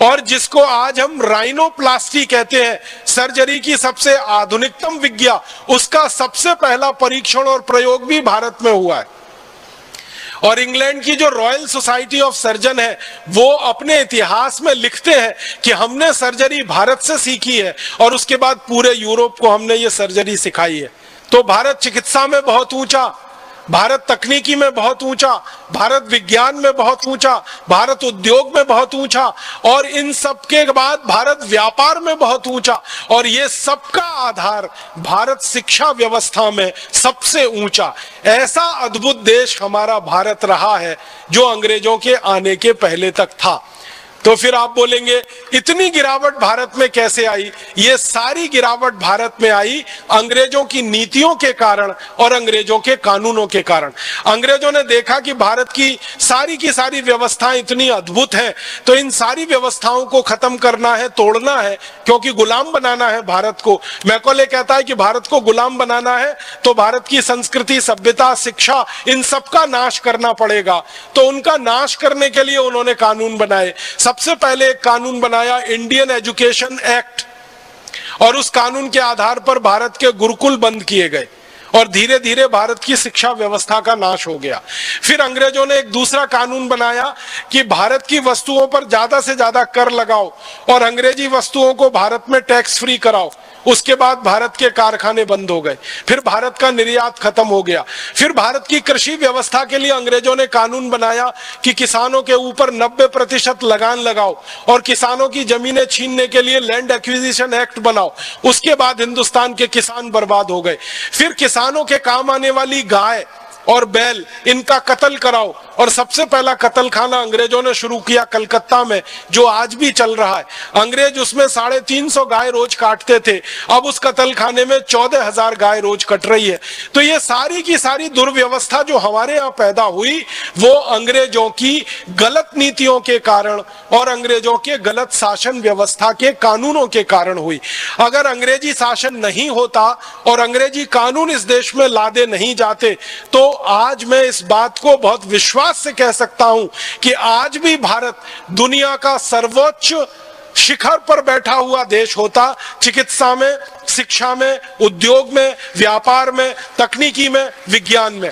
और जिसको आज हम राइनोप्लास्टी कहते हैं, सर्जरी की सबसे आधुनिकतम विज्ञा, उसका सबसे पहला परीक्षण और प्रयोग भी भारत में हुआ है। और इंग्लैंड की जो रॉयल सोसाइटी ऑफ सर्जन है वो अपने इतिहास में लिखते हैं कि हमने सर्जरी भारत से सीखी है और उसके बाद पूरे यूरोप को हमने ये सर्जरी सिखाई है। तो भारत चिकित्सा में बहुत ऊंचा, भारत तकनीकी में बहुत ऊंचा, भारत विज्ञान में बहुत ऊंचा, भारत उद्योग में बहुत ऊंचा और इन सब के बाद भारत व्यापार में बहुत ऊंचा और ये सबका आधार भारत शिक्षा व्यवस्था में सबसे ऊंचा। ऐसा अद्भुत देश हमारा भारत रहा है जो अंग्रेजों के आने के पहले तक था। तो फिर आप बोलेंगे इतनी गिरावट भारत में कैसे आई? ये सारी गिरावट भारत में आई अंग्रेजों की नीतियों के कारण और अंग्रेजों के कानूनों के कारण। अंग्रेजों ने देखा कि भारत की सारी की सारी व्यवस्थाएं इतनी अद्भुत हैं, तो इन सारी व्यवस्थाओं को खत्म करना है, तोड़ना है, क्योंकि गुलाम बनाना है भारत को। मैकॉले कहता है कि भारत को गुलाम बनाना है तो भारत की संस्कृति, सभ्यता, शिक्षा इन सबका नाश करना पड़ेगा। तो उनका नाश करने के लिए उन्होंने कानून बनाए। सबसे पहले एक कानून बनाया इंडियन एजुकेशन एक्ट और उस कानून के आधार पर भारत के गुरुकुल बंद किए गए और धीरे धीरे भारत की शिक्षा व्यवस्था का नाश हो गया। फिर अंग्रेजों ने एक दूसरा कानून बनाया कि भारत की वस्तुओं पर ज्यादा से ज्यादा कर लगाओ और अंग्रेजी वस्तुओं को भारत में टैक्स फ्री कराओ। उसके बाद भारत के कारखाने बंद हो गए, फिर भारत का निर्यात खत्म हो गया। फिर भारत की कृषि व्यवस्था के लिए अंग्रेजों ने कानून बनाया कि किसानों के ऊपर नब्बे प्रतिशत लगान लगाओ और किसानों की जमीनें छीनने के लिए लैंड एक्विजिशन एक्ट बनाओ। उसके बाद हिंदुस्तान के किसान बर्बाद हो गए। फिर किसानों के काम आने वाली गाय और बैल, इनका कत्ल कराओ और सबसे पहला कत्लखाना अंग्रेजों ने शुरू किया कलकत्ता में, जो आज भी चल रहा है। अंग्रेज उसमें साढ़े तीन सौ गाय रोज काटते थे, अब उस कत्लखाने में चौदह हजार गाय रोज कट रही है। तो ये सारी की सारी दुर्व्यवस्था जो हमारे यहाँ पैदा हुई वो अंग्रेजों की गलत नीतियों के कारण और अंग्रेजों के गलत शासन व्यवस्था के कानूनों के कारण हुई। अगर अंग्रेजी शासन नहीं होता और अंग्रेजी कानून इस देश में लादे नहीं जाते तो आज मैं इस बात को बहुत विश्वास से कह सकता हूं कि आज भी भारत दुनिया का सर्वोच्च शिखर पर बैठा हुआ देश होता, चिकित्सा में, शिक्षा में, उद्योग में, व्यापार में, तकनीकी में, विज्ञान में।